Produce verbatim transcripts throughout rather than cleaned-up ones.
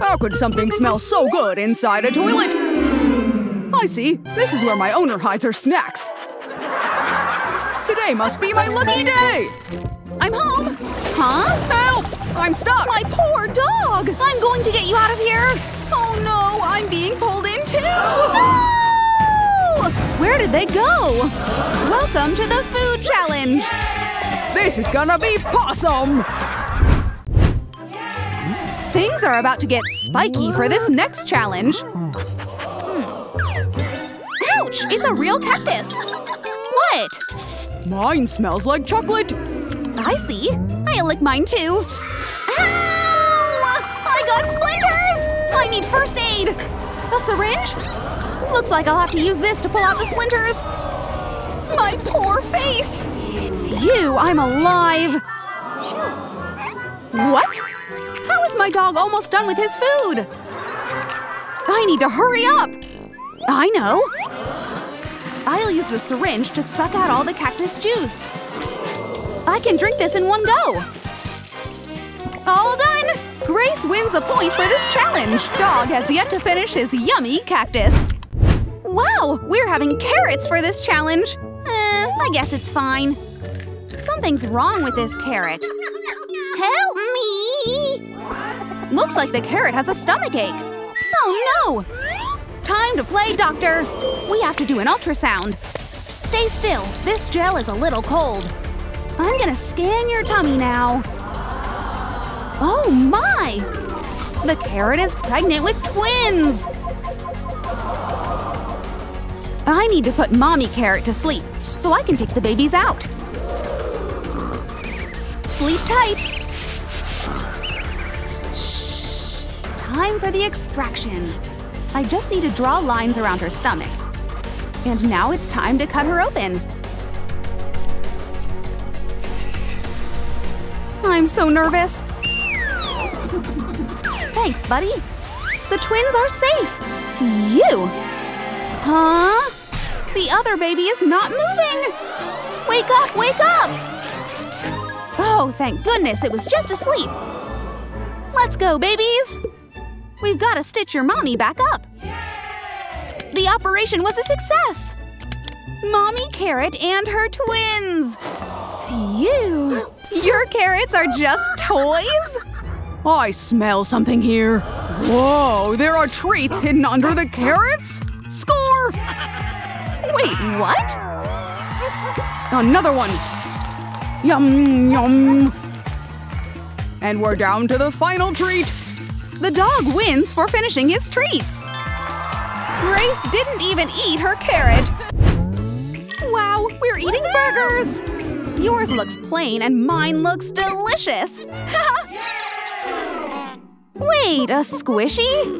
How could something smell so good inside a toilet? I see. This is where my owner hides her snacks. Today must be my lucky day! I'm home! Huh? Help! I'm stuck! My poor dog! I'm going to get you out of here! Oh no, I'm being pulled in too! No! Where did they go? Welcome to the food challenge! This is gonna be possum! Things are about to get spiky for this next challenge! Hmm. Ouch! It's a real cactus! What? Mine smells like chocolate! I see. I'll lick mine too. Ow! I got splinters! I need first aid! A syringe? Looks like I'll have to use this to pull out the splinters. My poor face! Phew, I'm alive! What? How is my dog almost done with his food? I need to hurry up! I know! I'll use the syringe to suck out all the cactus juice. I can drink this in one go. All done! Grace wins a point for this challenge. Dog has yet to finish his yummy cactus. Wow, we're having carrots for this challenge. Uh, I guess it's fine. Something's wrong with this carrot. Help me! Looks like the carrot has a stomachache. Oh no! Time to play, doctor! We have to do an ultrasound. Stay still. This gel is a little cold. I'm gonna scan your tummy now. Oh my! The carrot is pregnant with twins! I need to put Mommy Carrot to sleep so I can take the babies out. Sleep tight. Shh. Time for the extraction. I just need to draw lines around her stomach. And now it's time to cut her open. I'm so nervous. Thanks, buddy. The twins are safe. Phew. Huh? The other baby is not moving. Wake up, wake up. Oh, thank goodness, it was just asleep. Let's go, babies. We've got to stitch your mommy back up! Yay! The operation was a success! Mommy Carrot and her twins! Phew! Your carrots are just toys? I smell something here! Whoa! There are treats hidden under the carrots? Score! Wait, what? Another one! Yum, yum! And we're down to the final treat! The dog wins for finishing his treats! Grace didn't even eat her carrot! Wow, we're eating burgers! Yours looks plain and mine looks delicious! Wait, a squishy?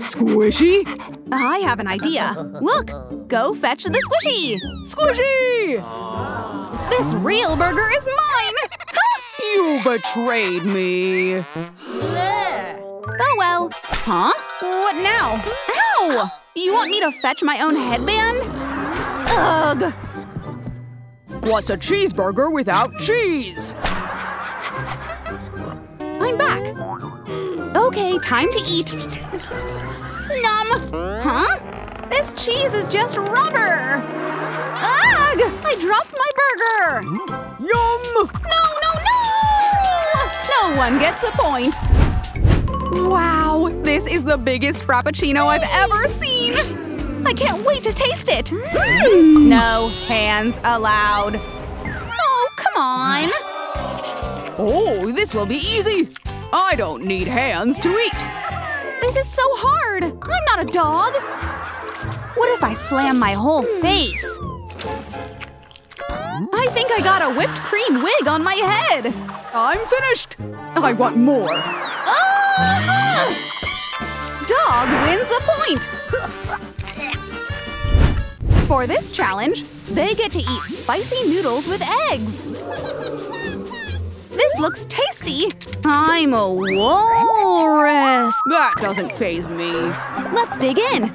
Squishy? I have an idea. Look! Go fetch the squishy! Squishy! This real burger is mine! You betrayed me! Oh well. Huh? What now? Ow! You want me to fetch my own headband? Ugh! What's a cheeseburger without cheese? I'm back. Okay, time to eat. Nom! Huh? This cheese is just rubber! Ugh! I dropped my burger! Yum! No, no, no! No one gets a point. Wow, this is the biggest frappuccino I've ever seen! I can't wait to taste it! Mm. No hands allowed. Oh, come on! Oh, this will be easy! I don't need hands to eat! This is so hard! I'm not a dog! What if I slam my whole face? I think I got a whipped cream wig on my head! I'm finished! I want more! Oh! Dog wins a point! For this challenge, they get to eat spicy noodles with eggs! This looks tasty! I'm a walrus! That doesn't faze me. Let's dig in!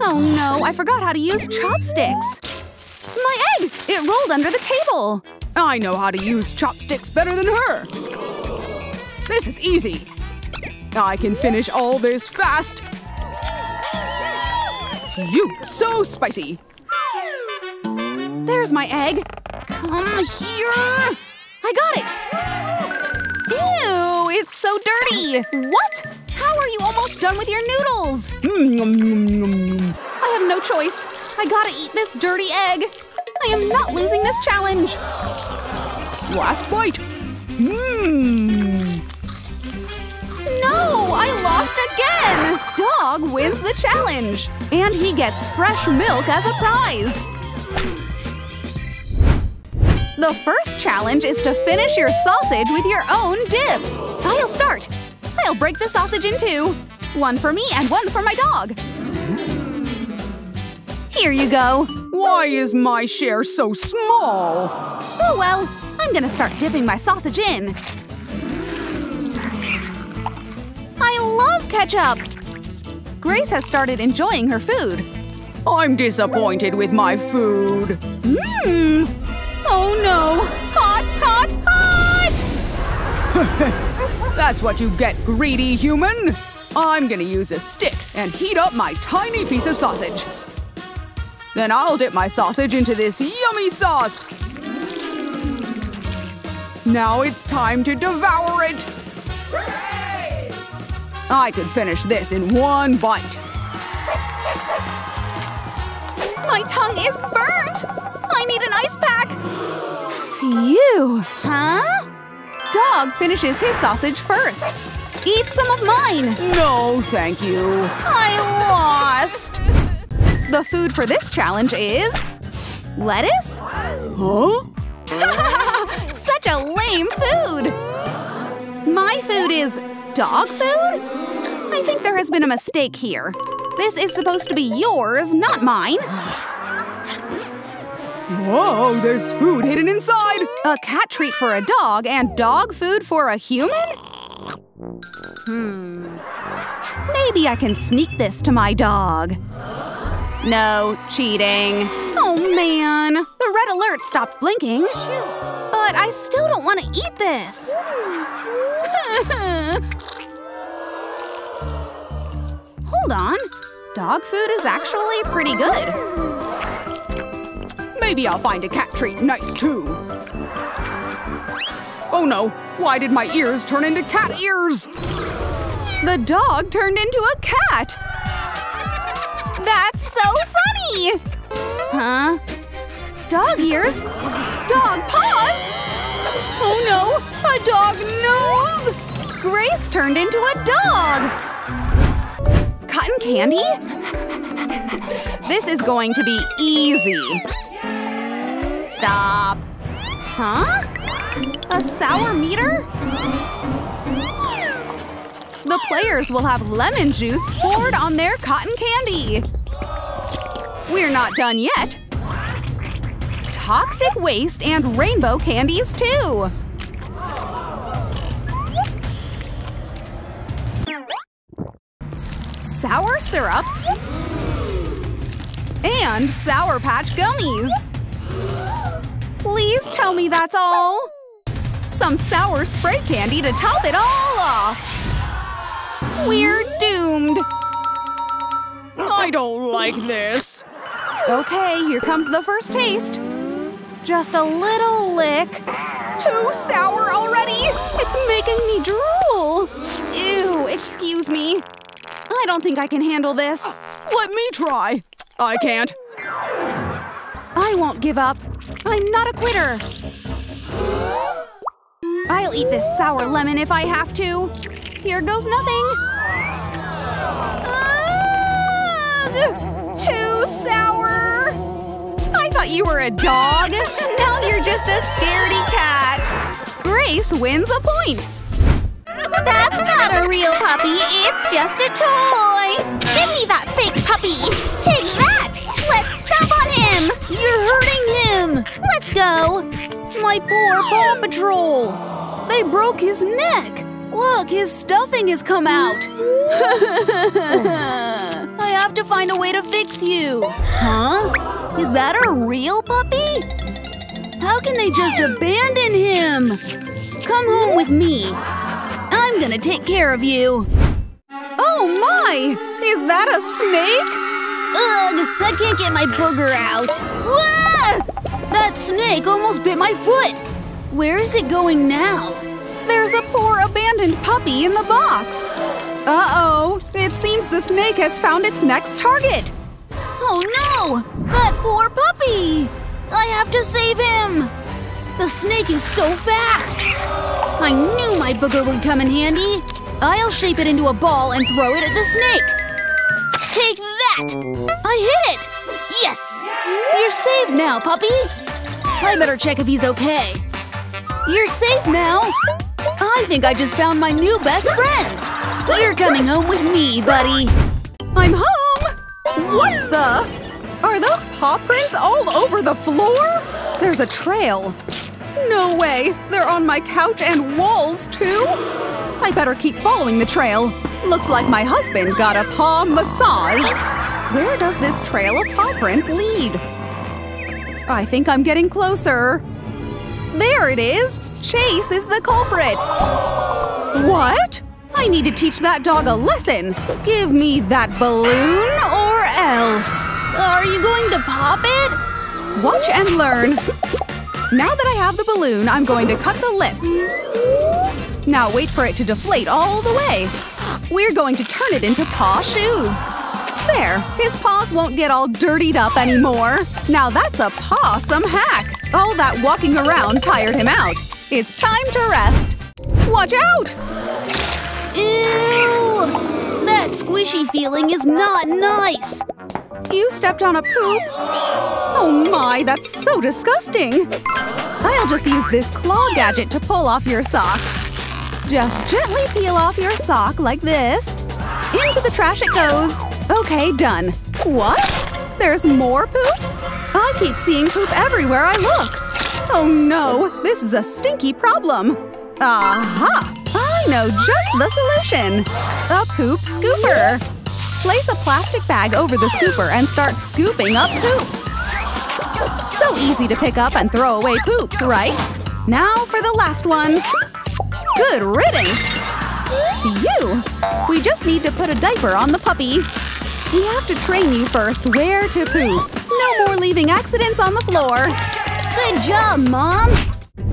Oh no, I forgot how to use chopsticks! My egg! It rolled under the table! I know how to use chopsticks better than her! This is easy! I can finish all this fast. You, so spicy. There's my egg. Come here. I got it. Ew, it's so dirty. What? How are you almost done with your noodles? I have no choice. I gotta eat this dirty egg. I am not losing this challenge. Last bite. Mmm. No, I lost again. Dog wins the challenge. And he gets fresh milk as a prize. The first challenge is to finish your sausage with your own dip. I'll start. I'll break the sausage in two. One for me and one for my dog. Here you go. Why is my share so small? Oh well, I'm gonna start dipping my sausage in. I love ketchup! Grace has started enjoying her food. I'm disappointed with my food. Mmm! Oh no! Hot, hot, hot! That's what you get, greedy human! I'm gonna use a stick and heat up my tiny piece of sausage. Then I'll dip my sausage into this yummy sauce. Now it's time to devour it. Hooray! I could finish this in one bite. My tongue is burnt. I need an ice pack. Phew, huh? Dog finishes his sausage first. Eat some of mine. No, thank you. I lost. The food for this challenge is… lettuce? Huh? Such a lame food! My food is… dog food? I think there has been a mistake here. This is supposed to be yours, not mine. Whoa, there's food hidden inside! A cat treat for a dog and dog food for a human? Hmm… Maybe I can sneak this to my dog. No, cheating. Oh man, the red alert stopped blinking. But I still don't want to eat this. Hold on, dog food is actually pretty good. Maybe I'll find a cat treat nice too. Oh no, why did my ears turn into cat ears? The dog turned into a cat. That's so funny! Huh? Dog ears? Dog paws? Oh no! A dog nose! Grace turned into a dog! Cotton candy? This is going to be easy. Stop. Huh? A sour meter? The players will have lemon juice poured on their cotton candy! We're not done yet! Toxic waste and rainbow candies, too! Sour syrup… and Sour Patch Gummies! Please tell me that's all! Some sour spray candy to top it all off! We're doomed! I don't like this! Okay, here comes the first taste. Just a little lick. Too sour already! It's making me drool! Ew, excuse me. I don't think I can handle this. Let me try. I can't. I won't give up. I'm not a quitter. I'll eat this sour lemon if I have to. Here goes nothing! Ugh! Too sour! I thought you were a dog! Now you're just a scaredy cat! Grace wins a point! That's not a real puppy, it's just a toy! Give me that fake puppy! Take that! Let's stomp on him! You're hurting him! Let's go! My poor Paw Patrol! They broke his neck! Look, his stuffing has come out! I have to find a way to fix you! Huh? Is that a real puppy? How can they just abandon him? Come home with me. I'm gonna take care of you! Oh my! Is that a snake? Ugh! I can't get my booger out! Wah! That snake almost bit my foot! Where is it going now? There's a poor abandoned puppy in the box! Uh-oh! It seems the snake has found its next target! Oh no! That poor puppy! I have to save him! The snake is so fast! I knew my booger would come in handy! I'll shape it into a ball and throw it at the snake! Take that! I hit it! Yes! You're saved now, puppy! I better check if he's okay. You're safe now! I think I just found my new best friend! You're coming home with me, buddy! I'm home! What the? Are those paw prints all over the floor? There's a trail. No way! They're on my couch and walls, too? I better keep following the trail. Looks like my husband got a paw massage. Where does this trail of paw prints lead? I think I'm getting closer. There it is! Chase is the culprit! What? I need to teach that dog a lesson! Give me that balloon or else! Are you going to pop it? Watch and learn. Now that I have the balloon, I'm going to cut the lip. Now wait for it to deflate all the way. We're going to turn it into paw shoes. There, his paws won't get all dirtied up anymore. Now that's a paw-some hack. All that walking around tired him out. It's time to rest. Watch out! Ew! That squishy feeling is not nice. You stepped on a poop? Oh my, that's so disgusting! I'll just use this claw gadget to pull off your sock. Just gently peel off your sock like this. Into the trash it goes. Okay, done. What? There's more poop? I keep seeing poop everywhere I look. Oh no, this is a stinky problem. Aha! I know just the solution! A poop scooper! Place a plastic bag over the scooper and start scooping up poops! So easy to pick up and throw away poops, right? Now for the last one! Good riddance! You! We just need to put a diaper on the puppy. We have to train you first where to poop. No more leaving accidents on the floor! Good job, Mom!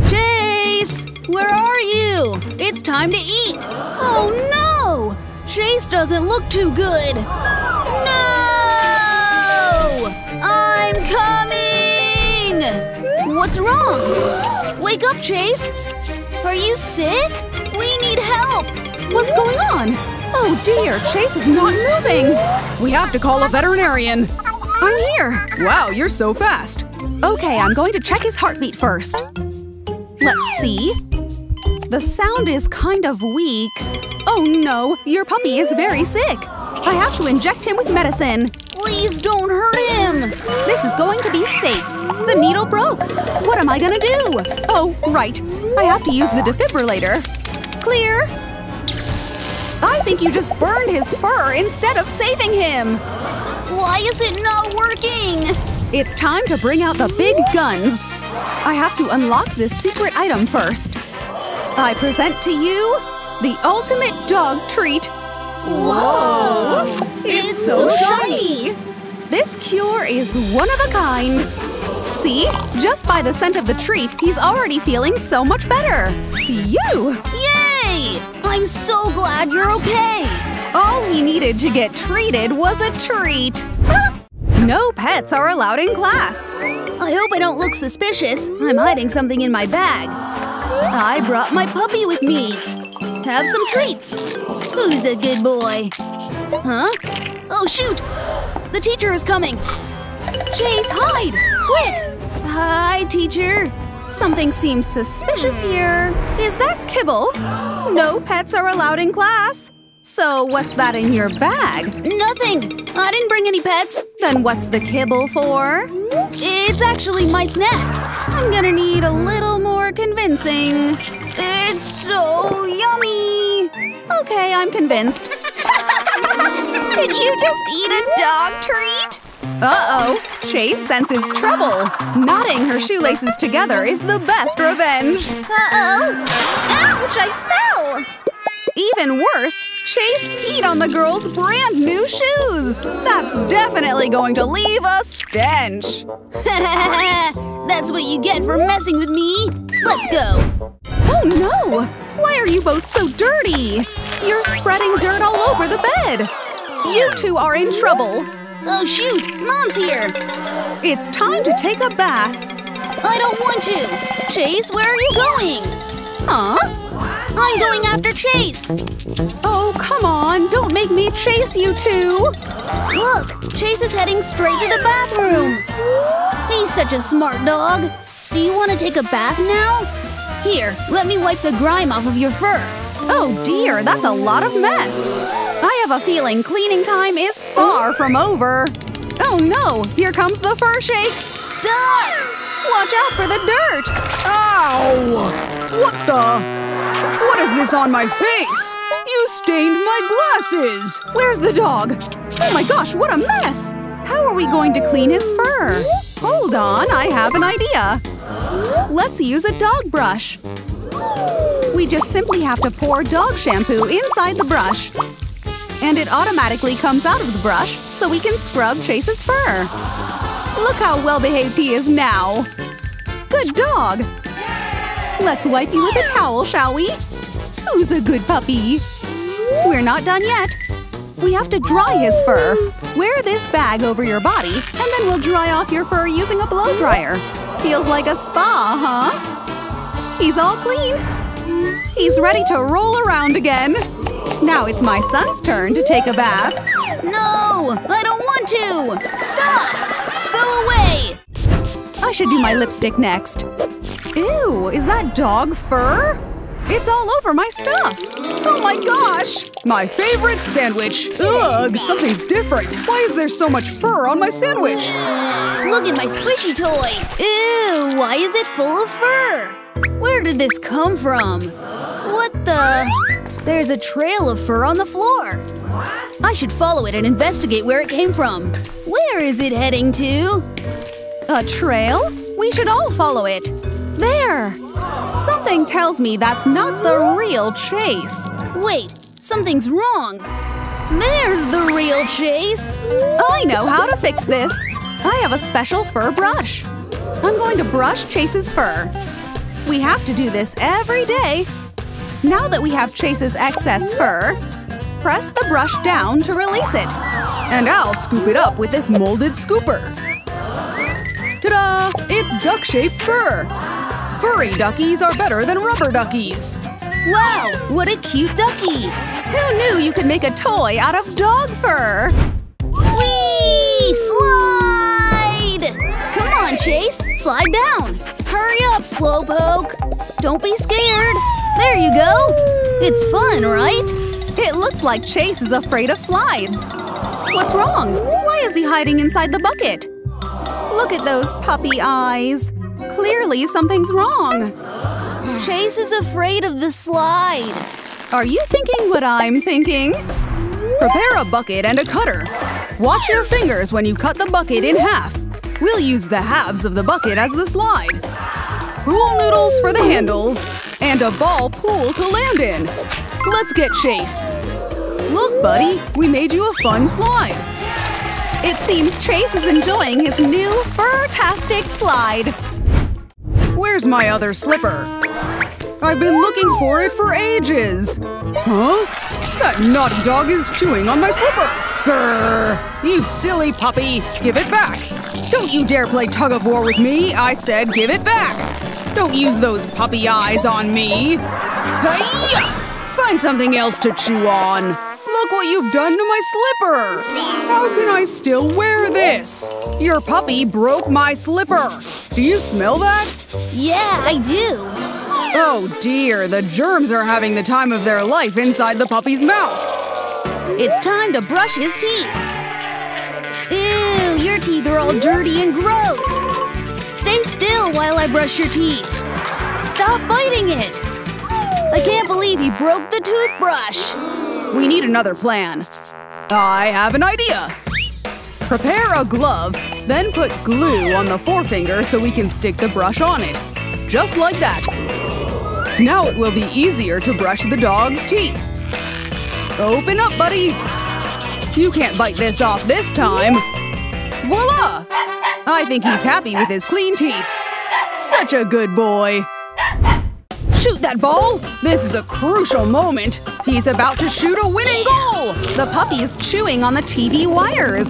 Chase! Where are you? It's time to eat! Oh no! Chase doesn't look too good! No! I'm coming! What's wrong? Wake up, Chase! Are you sick? We need help! What's going on? Oh dear, Chase is not moving! We have to call a veterinarian! I'm here! Wow, you're so fast! Okay, I'm going to check his heartbeat first. Let's see… The sound is kind of weak… Oh no, your puppy is very sick! I have to inject him with medicine! Please don't hurt him! This is going to be safe! The needle broke! What am I gonna do? Oh, right! I have to use the defibrillator! Clear! I think you just burned his fur instead of saving him! Why is it not working? It's time to bring out the big guns! I have to unlock this secret item first! I present to you… the ultimate dog treat! Whoa! It's, it's so shiny! This cure is one of a kind! See? Just by the scent of the treat, he's already feeling so much better! You! Yay! I'm so glad you're okay! All he needed to get treated was a treat! Huh? No pets are allowed in class! I hope I don't look suspicious. I'm hiding something in my bag. I brought my puppy with me! Have some treats! Who's a good boy? Huh? Oh shoot! The teacher is coming! Chase, hide! Quick! Hi, teacher! Something seems suspicious here. Is that kibble? No pets are allowed in class! So what's that in your bag? Nothing! I didn't bring any pets! Then what's the kibble for? It's actually my snack! I'm gonna need a little more convincing… It's so yummy! Okay, I'm convinced. Did you just eat a dog treat? Uh-oh! Chase senses trouble! Knotting her shoelaces together is the best revenge! Uh-oh! Ouch! I fell! Even worse, Chase peed on the girl's brand new shoes! That's definitely going to leave a stench! That's what you get for messing with me! Let's go! Oh no! Why are you both so dirty? You're spreading dirt all over the bed! You two are in trouble! Oh shoot! Mom's here! It's time to take a bath! I don't want to! Chase, where are you going? Huh? I'm going after Chase! Oh, come on! Don't make me chase you two! Look! Chase is heading straight to the bathroom! He's such a smart dog! Do you want to take a bath now? Here, let me wipe the grime off of your fur! Oh dear, that's a lot of mess! I have a feeling cleaning time is far from over! Oh no! Here comes the fur shake! Duck! Watch out for the dirt! Ow! What the… What is this on my face? You stained my glasses! Where's the dog? Oh my gosh, what a mess! How are we going to clean his fur? Hold on, I have an idea! Let's use a dog brush! We just simply have to pour dog shampoo inside the brush. And it automatically comes out of the brush, so we can scrub Chase's fur. Look how well-behaved he is now! Good dog! Let's wipe you with a towel, shall we? Who's a good puppy? We're not done yet. We have to dry his fur. Wear this bag over your body, and then we'll dry off your fur using a blow dryer. Feels like a spa, huh? He's all clean. He's ready to roll around again. Now it's my son's turn to take a bath. No! I don't want to! Stop! Go away! I should do my lipstick next. Ew, is that dog fur? It's all over my stuff! Oh my gosh! My favorite sandwich! Ugh, something's different! Why is there so much fur on my sandwich? Look at my squishy toy! Ew, why is it full of fur? Where did this come from? What the… There's a trail of fur on the floor! I should follow it and investigate where it came from! Where is it heading to? A trail? We should all follow it! There! Something tells me that's not the real Chase. Wait, something's wrong. There's the real Chase. I know how to fix this. I have a special fur brush. I'm going to brush Chase's fur. We have to do this every day. Now that we have Chase's excess fur, press the brush down to release it. And I'll scoop it up with this molded scooper. Ta-da! It's duck-shaped fur! Furry duckies are better than rubber duckies! Wow! What a cute ducky! Who knew you could make a toy out of dog fur? Whee! Slide! Come on, Chase! Slide down! Hurry up, Slowpoke! Don't be scared! There you go! It's fun, right? It looks like Chase is afraid of slides! What's wrong? Why is he hiding inside the bucket? Look at those puppy eyes! Clearly something's wrong! Chase is afraid of the slide! Are you thinking what I'm thinking? Prepare a bucket and a cutter. Watch your fingers when you cut the bucket in half. We'll use the halves of the bucket as the slide. Pool noodles for the handles. And a ball pool to land in. Let's get Chase! Look, buddy! We made you a fun slide! It seems Chase is enjoying his new fur-tastic slide! Where's my other slipper? I've been looking for it for ages! Huh? That naughty dog is chewing on my slipper! Grrr! You silly puppy! Give it back! Don't you dare play tug-of-war with me! I said give it back! Don't use those puppy eyes on me! Hi-ya! Find something else to chew on! Look what you've done to my slipper! How can I still wear this? Your puppy broke my slipper! Do you smell that? Yeah, I do! Oh dear, the germs are having the time of their life inside the puppy's mouth! It's time to brush his teeth! Ew, your teeth are all dirty and gross! Stay still while I brush your teeth! Stop biting it! I can't believe he broke the toothbrush! We need another plan. I have an idea! Prepare a glove, then put glue on the forefinger so we can stick the brush on it. Just like that. Now it will be easier to brush the dog's teeth. Open up, buddy! You can't bite this off this time! Voila! I think he's happy with his clean teeth. Such a good boy! Shoot that ball! This is a crucial moment! He's about to shoot a winning goal! The puppy is chewing on the T V wires!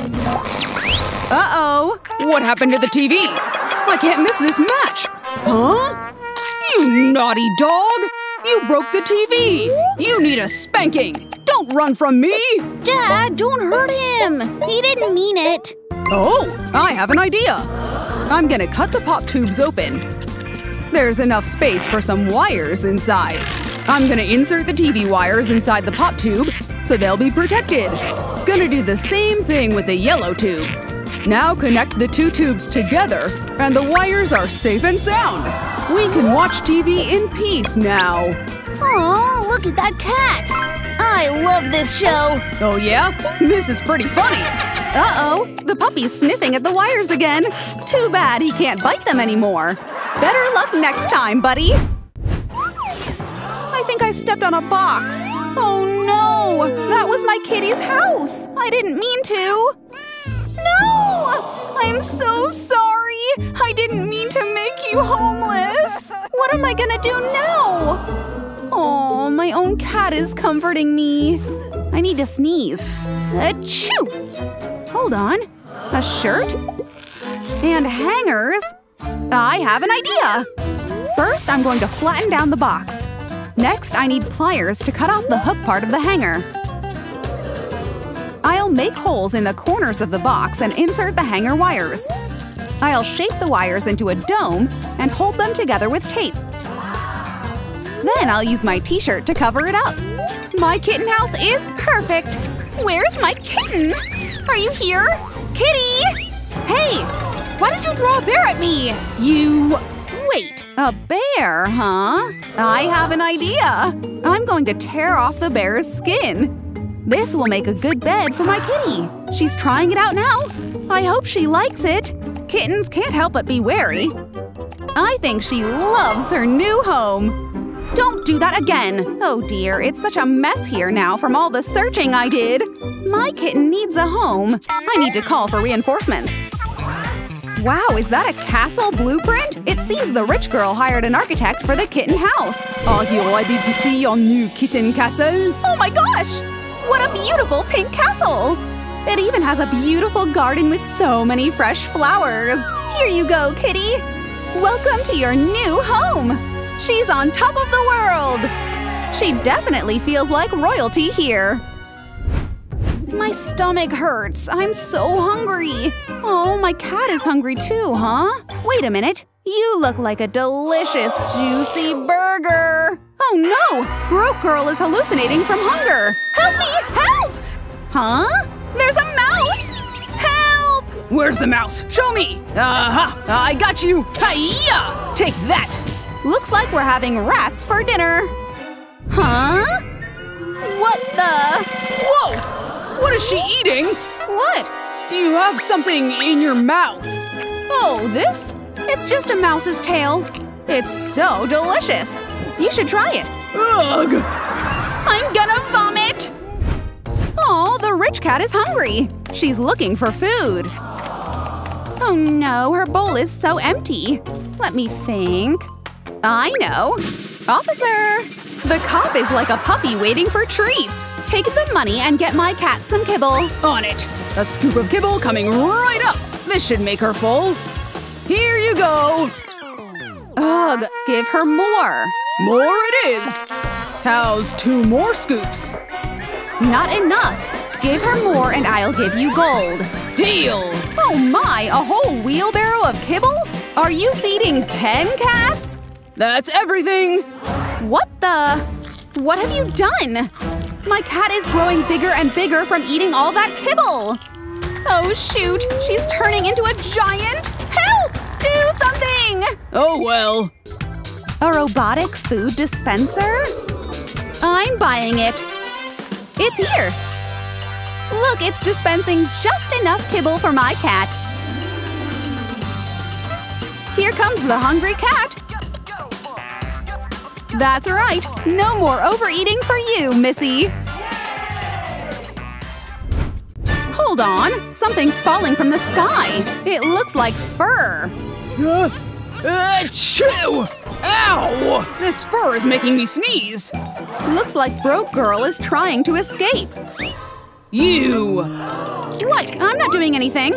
Uh-oh! What happened to the T V? I can't miss this match! Huh? You naughty dog! You broke the T V! You need a spanking! Don't run from me! Dad, don't hurt him! He didn't mean it! Oh! I have an idea! I'm gonna cut the pop tubes open. There's enough space for some wires inside. I'm gonna insert the T V wires inside the pop tube so they'll be protected. Gonna do the same thing with the yellow tube. Now connect the two tubes together and the wires are safe and sound. We can watch T V in peace now. Aw, look at that cat! I love this show! Oh yeah? This is pretty funny. Uh-oh, the puppy's sniffing at the wires again. Too bad he can't bite them anymore. Better luck next time, buddy! I think I stepped on a box. Oh no! That was my kitty's house! I didn't mean to! No! I'm so sorry! I didn't mean to make you homeless! What am I gonna do now? Aw, my own cat is comforting me. I need to sneeze. Achoo! Hold on. A shirt? And hangers? I have an idea! First, I'm going to flatten down the box. Next, I need pliers to cut off the hook part of the hanger. I'll make holes in the corners of the box and insert the hanger wires. I'll shape the wires into a dome and hold them together with tape. Then I'll use my t-shirt to cover it up. My kitten house is perfect! Where's my kitten? Are you here? Kitty! Hey! Why did you throw a bear at me? You… Wait, a bear, huh? I have an idea! I'm going to tear off the bear's skin. This will make a good bed for my kitty. She's trying it out now. I hope she likes it. Kittens can't help but be wary. I think she loves her new home. Don't do that again! Oh dear, it's such a mess here now from all the searching I did. My kitten needs a home. I need to call for reinforcements. Wow, is that a castle blueprint? It seems the rich girl hired an architect for the kitten house. Are you ready to see your new kitten castle? Oh my gosh! What a beautiful pink castle! It even has a beautiful garden with so many fresh flowers. Here you go, kitty! Welcome to your new home! She's on top of the world! She definitely feels like royalty here. My stomach hurts. I'm so hungry. Oh, my cat is hungry too, huh? Wait a minute. You look like a delicious, juicy burger. Oh no! Broke girl is hallucinating from hunger. Help me! Help! Huh? There's a mouse! Help! Where's the mouse? Show me! Aha! Uh-huh. I got you! Hi-ya! Take that! Looks like we're having rats for dinner. Huh? What the… Whoa! What is she eating? What? You have something in your mouth. Oh, this? It's just a mouse's tail. It's so delicious. You should try it. Ugh! I'm gonna vomit! Oh, the rich cat is hungry. She's looking for food. Oh no, her bowl is so empty. Let me think. I know. Officer! The cop is like a puppy waiting for treats. Take the money and get my cat some kibble. On it! A scoop of kibble coming right up! This should make her full. Here you go! Ugh, give her more. More it is! How's two more scoops? Not enough. Give her more and I'll give you gold. Deal! Oh my, a whole wheelbarrow of kibble? Are you feeding ten cats? That's everything! What the… What have you done? My cat is growing bigger and bigger from eating all that kibble! Oh shoot! She's turning into a giant! Help! Do something! Oh well… A robotic food dispenser? I'm buying it! It's here! Look, it's dispensing just enough kibble for my cat! Here comes the hungry cat! That's right! No more overeating for you, Missy! Hold on! Something's falling from the sky! It looks like fur! Uh, achoo! Ow! This fur is making me sneeze! Looks like Broke Girl is trying to escape! You! What? I'm not doing anything!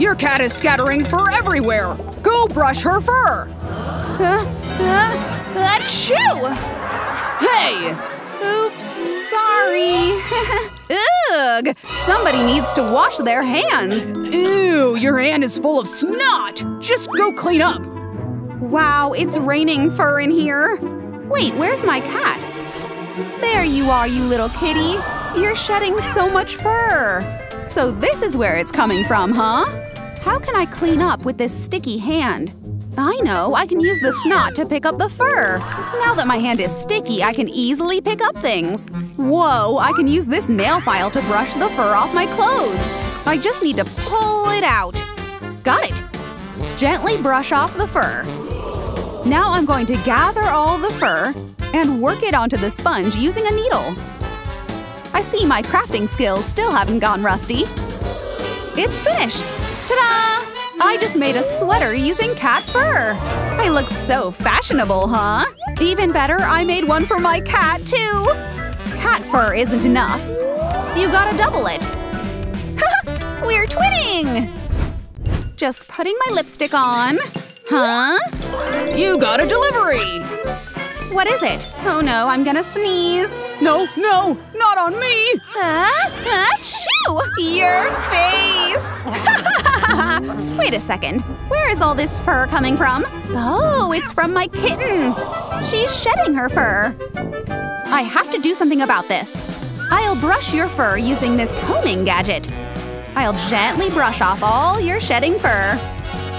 Your cat is scattering fur everywhere! Go brush her fur! Uh, uh, achoo! Hey! Oops! Sorry! Ugh! Somebody needs to wash their hands! Ew! Your hand is full of snot! Just go clean up! Wow, it's raining fur in here! Wait, where's my cat? There you are, you little kitty! You're shedding so much fur! So this is where it's coming from, huh? How can I clean up with this sticky hand? I know, I can use the snot to pick up the fur! Now that my hand is sticky, I can easily pick up things! Whoa, I can use this nail file to brush the fur off my clothes! I just need to pull it out! Got it! Gently brush off the fur. Now I'm going to gather all the fur and work it onto the sponge using a needle. I see my crafting skills still haven't gone rusty. It's finished! Ta-da! I just made a sweater using cat fur! I look so fashionable, huh? Even better, I made one for my cat, too! Cat fur isn't enough. You gotta double it! Ha! We're twinning! Just putting my lipstick on… Huh? You got a delivery! What is it? Oh no, I'm gonna sneeze! No, no! Not on me! Uh, achoo! Your face! Wait a second. Where is all this fur coming from? Oh, it's from my kitten. She's shedding her fur. I have to do something about this. I'll brush your fur using this combing gadget. I'll gently brush off all your shedding fur.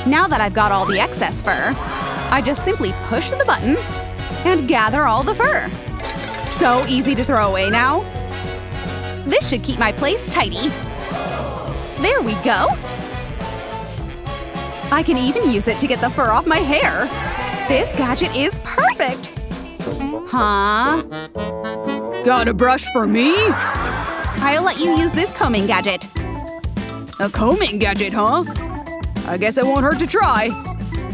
Now that I've got all the excess fur, I just simply push the button and gather all the fur. So easy to throw away now. This should keep my place tidy. There we go. I can even use it to get the fur off my hair! This gadget is perfect! Huh? Got a brush for me? I'll let you use this combing gadget. A combing gadget, huh? I guess it won't hurt to try.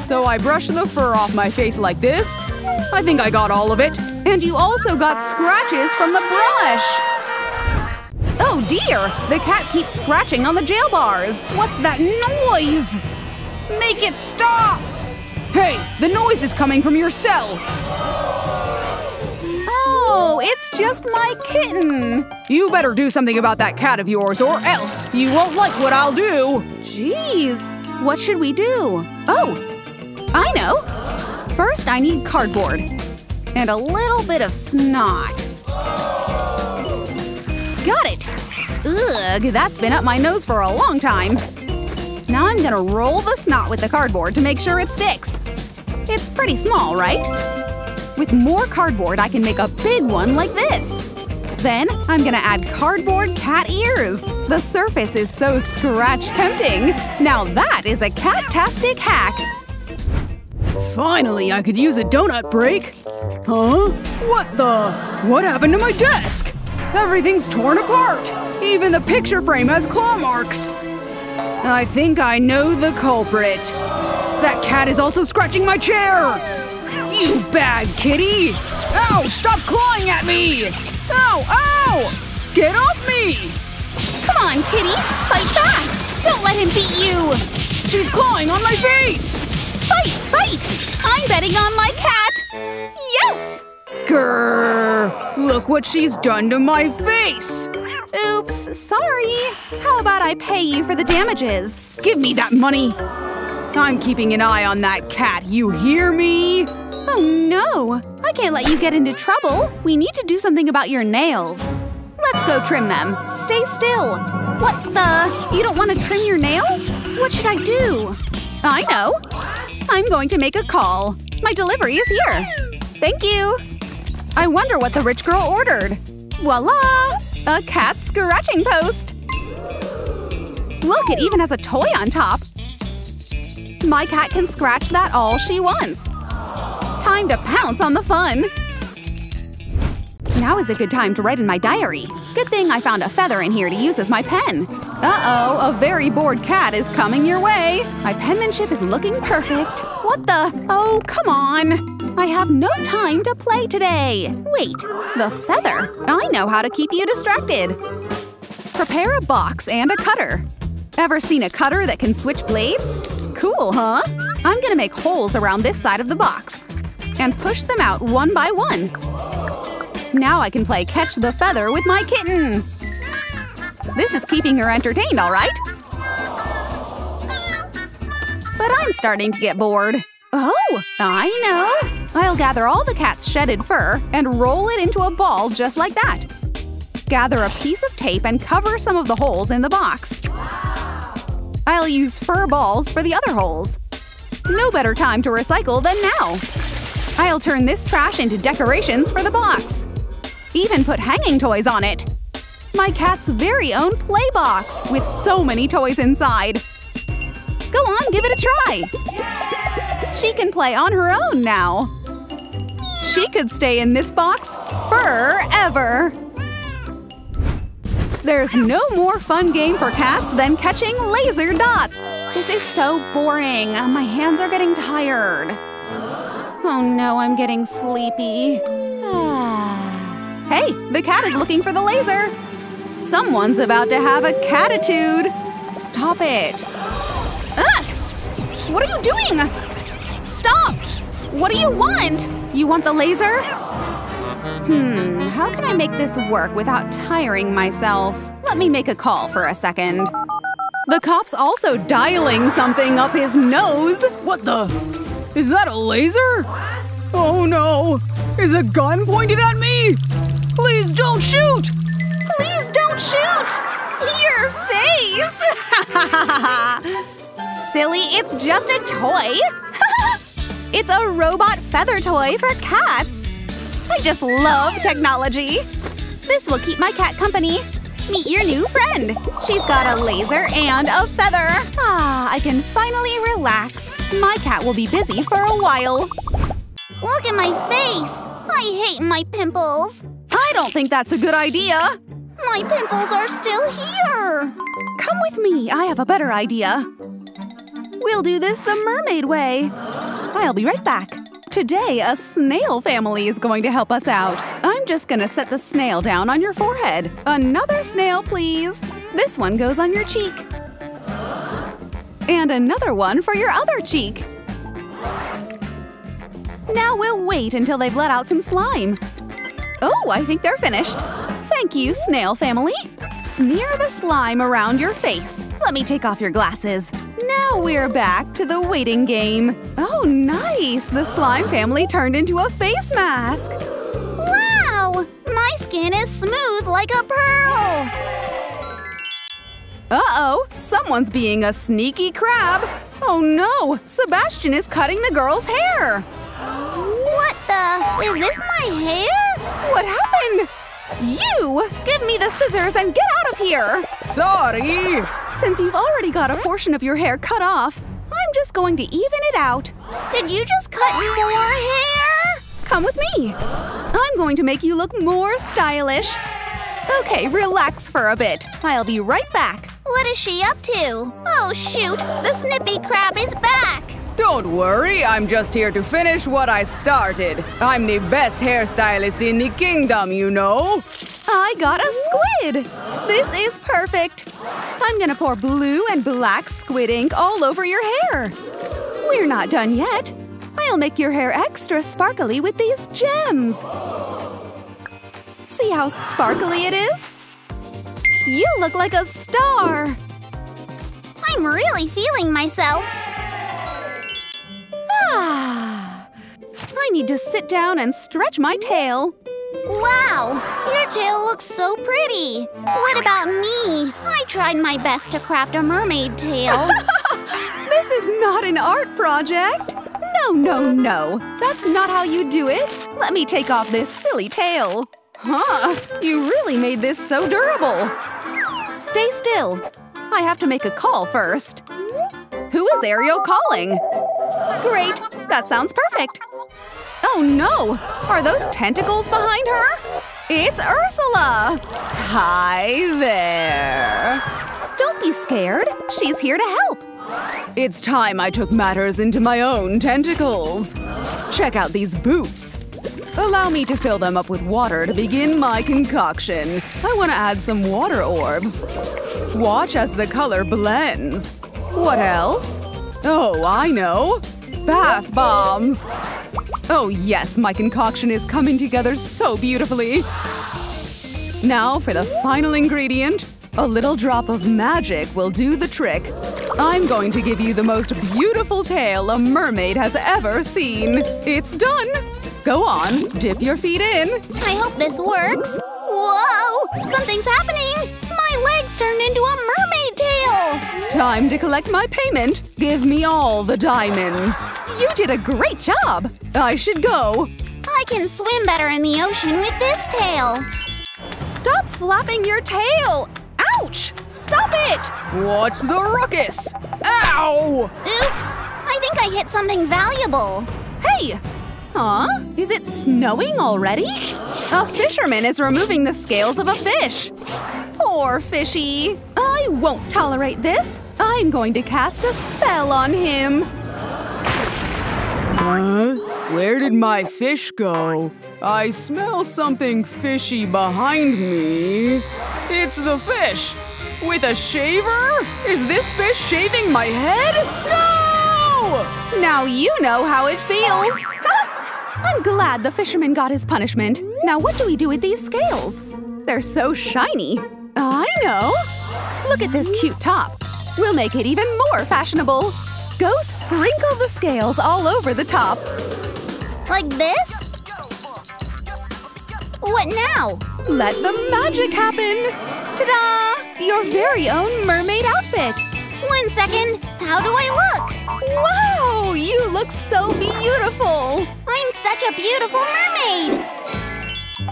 So I brushed the fur off my face like this. I think I got all of it. And you also got scratches from the brush! Oh dear! The cat keeps scratching on the jail bars! What's that noise? Make it stop! Hey, the noise is coming from your cell! Oh, it's just my kitten! You better do something about that cat of yours, or else you won't like what I'll do! Jeez, what should we do? Oh, I know! First, I need cardboard. And a little bit of snot. Got it! Ugh, that's been up my nose for a long time. Now I'm gonna roll the snot with the cardboard to make sure it sticks. It's pretty small, right? With more cardboard, I can make a big one like this. Then I'm gonna add cardboard cat ears. The surface is so scratch-tempting. Now that is a cat-tastic hack. Finally, I could use a donut break. Huh? What the? What happened to my desk? Everything's torn apart. Even the picture frame has claw marks. I think I know the culprit. That cat is also scratching my chair! You bad kitty! Ow! Stop clawing at me! Ow! Ow! Get off me! Come on, kitty! Fight back! Don't let him beat you! She's clawing on my face! Fight! Fight! I'm betting on my cat! Yes! Grrr! Look what she's done to my face! Oops, sorry. How about I pay you for the damages? Give me that money. I'm keeping an eye on that cat, you hear me? Oh no, I can't let you get into trouble. We need to do something about your nails. Let's go trim them. Stay still. What the? You don't want to trim your nails? What should I do? I know. I'm going to make a call. My delivery is here. Thank you. I wonder what the rich girl ordered. Voila! A cat scratching post! Look, it even has a toy on top! My cat can scratch that all she wants! Time to pounce on the fun! Now is a good time to write in my diary. Good thing I found a feather in here to use as my pen. Uh-oh, a very bored cat is coming your way. My penmanship is looking perfect. What the? Oh, come on. I have no time to play today. Wait, the feather? I know how to keep you distracted. Prepare a box and a cutter. Ever seen a cutter that can switch blades? Cool, huh? I'm gonna make holes around this side of the box and push them out one by one. Now I can play catch the feather with my kitten! This is keeping her entertained, alright? But I'm starting to get bored. Oh, I know! I'll gather all the cat's shedded fur and roll it into a ball just like that. Gather a piece of tape and cover some of the holes in the box. I'll use fur balls for the other holes. No better time to recycle than now! I'll turn this trash into decorations for the box. Even put hanging toys on it! My cat's very own play box with so many toys inside! Go on, give it a try! She can play on her own now! She could stay in this box forever! There's no more fun game for cats than catching laser dots! This is so boring, my hands are getting tired. Oh no, I'm getting sleepy. Hey, the cat is looking for the laser! Someone's about to have a catitude! Stop it! Ugh! What are you doing? Stop! What do you want? You want the laser? Hmm, how can I make this work without tiring myself? Let me make a call for a second. The cop's also dialing something up his nose! What the? Is that a laser? Oh no! Is a gun pointed at me? Please don't shoot! Please don't shoot! Your face! Silly, it's just a toy! It's a robot feather toy for cats! I just love technology! This will keep my cat company! Meet your new friend! She's got a laser and a feather! Ah, I can finally relax! My cat will be busy for a while! Look at my face! I hate my pimples! I don't think that's a good idea! My pimples are still here! Come with me, I have a better idea! We'll do this the mermaid way! I'll be right back! Today, a snail family is going to help us out! I'm just gonna set the snail down on your forehead! Another snail, please! This one goes on your cheek! And another one for your other cheek! Now we'll wait until they've let out some slime. Oh, I think they're finished. Thank you, snail family. Smear the slime around your face. Let me take off your glasses. Now we're back to the waiting game. Oh, nice! The slime family turned into a face mask. Wow! My skin is smooth like a pearl. Uh-oh! Someone's being a sneaky crab. Oh no! Sebastian is cutting the girl's hair. What the? Is this my hair? What happened? You! Give me the scissors and get out of here! Sorry! Since you've already got a portion of your hair cut off, I'm just going to even it out. Did you just cut more hair? Come with me. I'm going to make you look more stylish. Okay, relax for a bit. I'll be right back. What is she up to? Oh shoot, the snippy crab is back! Don't worry, I'm just here to finish what I started. I'm the best hairstylist in the kingdom, you know. I got a squid! This is perfect! I'm gonna pour blue and black squid ink all over your hair. We're not done yet. I'll make your hair extra sparkly with these gems. See how sparkly it is? You look like a star! I'm really feeling myself. Ah, I need to sit down and stretch my tail. Wow! Your tail looks so pretty! What about me? I tried my best to craft a mermaid tail. This is not an art project! No, no, no! That's not how you do it! Let me take off this silly tail. Huh! You really made this so durable! Stay still! I have to make a call first. Who is Ariel calling? Great! That sounds perfect! Oh no! Are those tentacles behind her? It's Ursula! Hi there. Don't be scared. She's here to help. It's time I took matters into my own tentacles. Check out these boots. Allow me to fill them up with water to begin my concoction. I want to add some water orbs. Watch as the color blends. What else? Oh, I know. Bath bombs. Oh yes, my concoction is coming together so beautifully. Now for the final ingredient. A little drop of magic will do the trick. I'm going to give you the most beautiful tail a mermaid has ever seen. It's done! Go on, dip your feet in. I hope this works. Whoa! Something's happening! My legs turned into a mermaid tail! Time to collect my payment. Give me all the diamonds. You did a great job! I should go. I can swim better in the ocean with this tail. Stop flapping your tail! Ouch! Stop it! What's the ruckus? Ow! Oops! I think I hit something valuable. Hey! Huh? Is it snowing already? A fisherman is removing the scales of a fish. Poor fishy. I won't tolerate this. I'm going to cast a spell on him. Huh? Where did my fish go? I smell something fishy behind me. It's the fish! With a shaver? Is this fish shaving my head? No! Now you know how it feels! Huh? I'm glad the fisherman got his punishment. Now what do we do with these scales? They're so shiny. I know! Look at this cute top. We'll make it even more fashionable. Go sprinkle the scales all over the top. Like this? What now? Let the magic happen! Ta-da! Your very own mermaid outfit! One second! How do I look? Wow! You look so beautiful! I'm such a beautiful mermaid!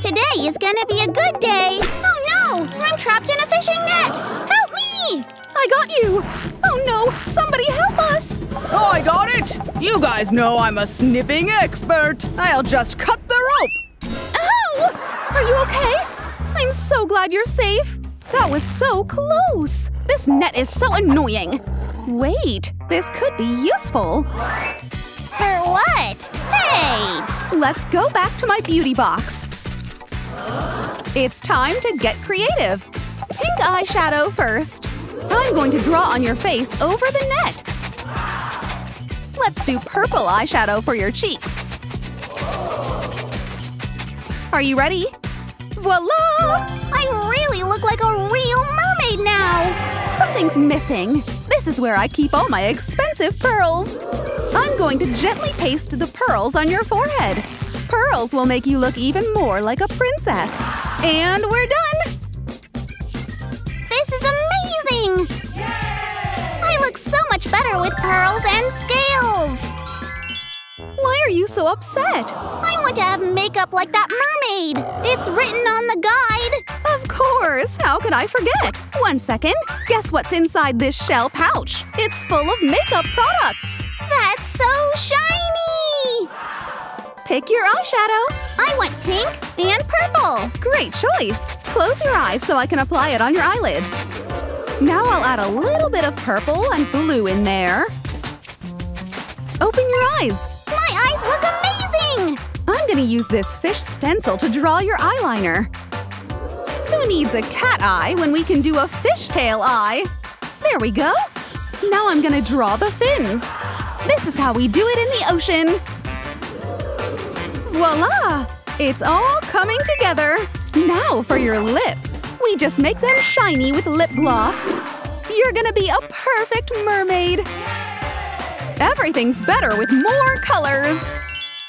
Today is gonna be a good day! Oh no! I'm trapped in a fishing net! Help me! I got you! Oh no! Somebody help us! Oh, I got it! You guys know I'm a snipping expert! I'll just cut the rope! Are you okay? I'm so glad you're safe! That was so close! This net is so annoying! Wait, this could be useful! For what? Hey! Let's go back to my beauty box. It's time to get creative! Pink eyeshadow first. I'm going to draw on your face over the net. Let's do purple eyeshadow for your cheeks. Are you ready? Voila! I really look like a real mermaid now! Something's missing. This is where I keep all my expensive pearls. I'm going to gently paste the pearls on your forehead. Pearls will make you look even more like a princess. And we're done! This is amazing! Yay! I look so much better with pearls and scales! Why are you so upset? I want to have makeup like that mermaid! It's written on the guide! Of course! How could I forget? One second! Guess what's inside this shell pouch? It's full of makeup products! That's so shiny! Pick your eyeshadow! I want pink and purple! Great choice! Close your eyes so I can apply it on your eyelids. Now I'll add a little bit of purple and blue in there. Open your eyes! My eyes look amazing! I'm gonna use this fish stencil to draw your eyeliner. Who needs a cat eye when we can do a fishtail eye? There we go! Now I'm gonna draw the fins. This is how we do it in the ocean. Voila! It's all coming together. Now for your lips. We just make them shiny with lip gloss. You're gonna be a perfect mermaid. Everything's better with more colors!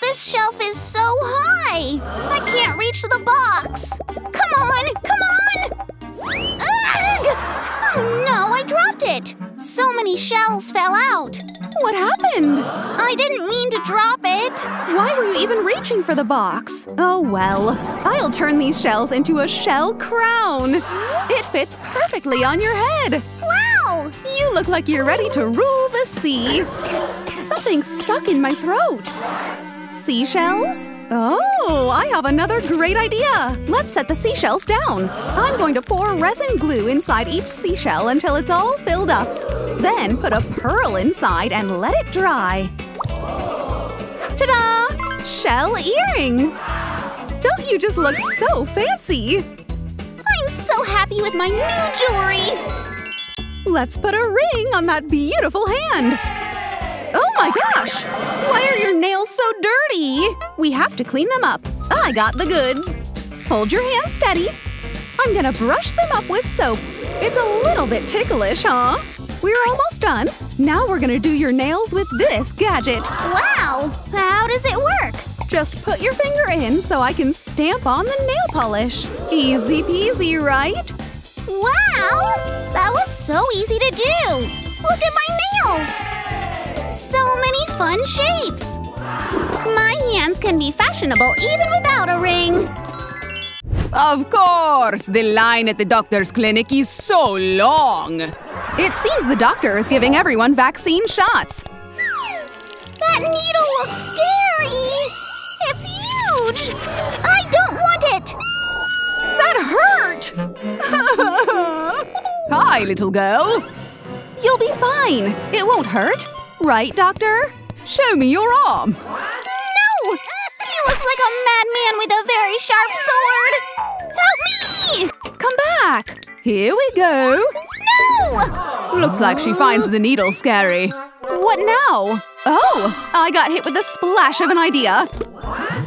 This shelf is so high! I can't reach the box! Come on! Come on! Ugh! Oh no, I dropped it! So many shells fell out! What happened? I didn't mean to drop it! Why were you even reaching for the box? Oh well, I'll turn these shells into a shell crown! It fits perfectly on your head! Wow! You look like you're ready to rule the sea! Something's stuck in my throat! Seashells? Oh, I have another great idea! Let's set the seashells down. I'm going to pour resin glue inside each seashell until it's all filled up. Then put a pearl inside and let it dry. Ta-da! Shell earrings! Don't you just look so fancy? I'm so happy with my new jewelry! Let's put a ring on that beautiful hand! Oh my gosh! Why are your nails so dirty? We have to clean them up. I got the goods. Hold your hand steady. I'm gonna brush them up with soap. It's a little bit ticklish, huh? We're almost done. Now we're gonna do your nails with this gadget. Wow! How does it work? Just put your finger in so I can stamp on the nail polish. Easy peasy, right? Wow! That was so easy to do! Look at my nails! So many fun shapes! My hands can be fashionable even without a ring! Of course! The line at the doctor's clinic is so long! It seems the doctor is giving everyone vaccine shots. That needle looks scary! It's huge! I don't want it! That hurt! Hi, little girl. You'll be fine. It won't hurt. Right, doctor? Show me your arm. No! He looks like a madman with a very sharp sword! Help me! Come back. Here we go. No! Looks like she finds the needle scary. What now? Oh, I got hit with a splash of an idea.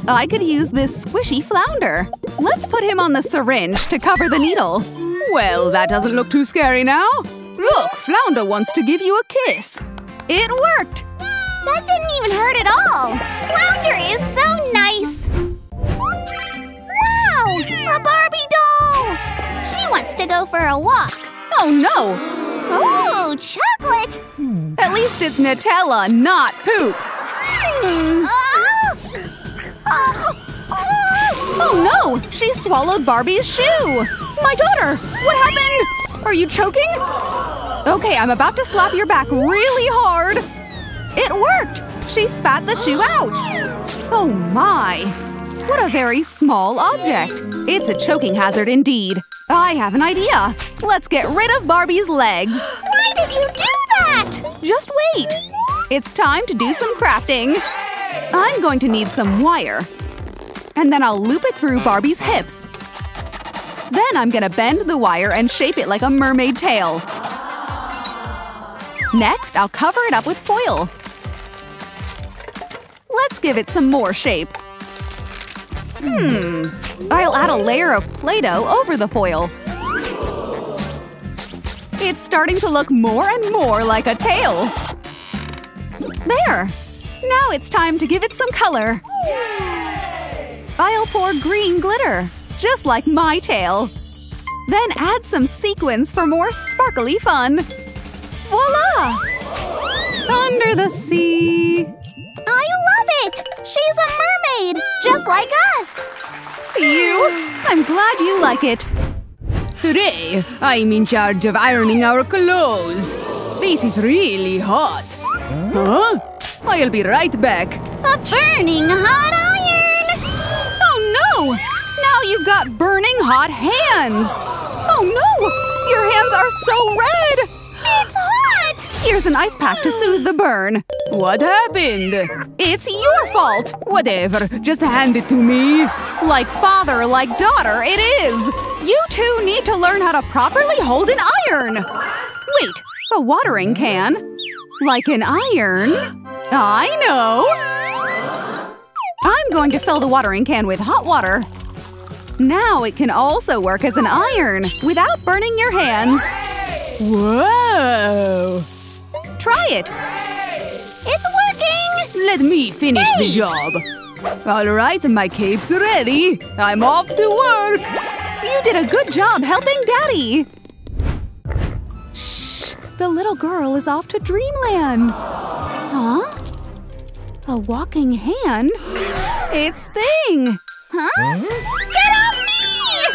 I could use this squishy flounder. Let's put him on the syringe to cover the needle. Well, that doesn't look too scary now. Look, Flounder wants to give you a kiss. It worked! That didn't even hurt at all! Flounder is so nice! Wow! A Barbie doll! She wants to go for a walk. Oh no! Oh, chocolate! At least it's Nutella, not poop! Mm. Oh. Oh no! She swallowed Barbie's shoe! My daughter! What happened? Are you choking? Okay, I'm about to slap your back really hard! It worked! She spat the shoe out! Oh my! What a very small object! It's a choking hazard indeed! I have an idea! Let's get rid of Barbie's legs! Why did you do that? Just wait! It's time to do some crafting! I'm going to need some wire. And then I'll loop it through Barbie's hips. Then I'm gonna bend the wire and shape it like a mermaid tail. Next, I'll cover it up with foil. Let's give it some more shape. Hmm. I'll add a layer of Play-Doh over the foil. It's starting to look more and more like a tail. There! Now it's time to give it some color. I'll pour green glitter, just like my tail. Then add some sequins for more sparkly fun. Voila! Under the sea. I love it! She's a mermaid, just like us! You? I'm glad you like it. Today, I'm in charge of ironing our clothes. This is really hot. Huh? I'll be right back. A burning hot iron! Oh no! Now you've got burning hot hands! Oh no! Your hands are so red! It's hot! Here's an ice pack to soothe the burn. What happened? It's your fault! Whatever, just hand it to me. Like father, like daughter, it is! You two need to learn how to properly hold an iron! Wait, a watering can? Like an iron? I know! I'm going to fill the watering can with hot water. Now it can also work as an iron without burning your hands. Whoa! Try it! It's working! Let me finish hey. the job. Alright, my cape's ready. I'm off to work. You did a good job helping Daddy. Shh! The little girl is off to dreamland. Huh? A walking hand? It's Thing! Huh? Get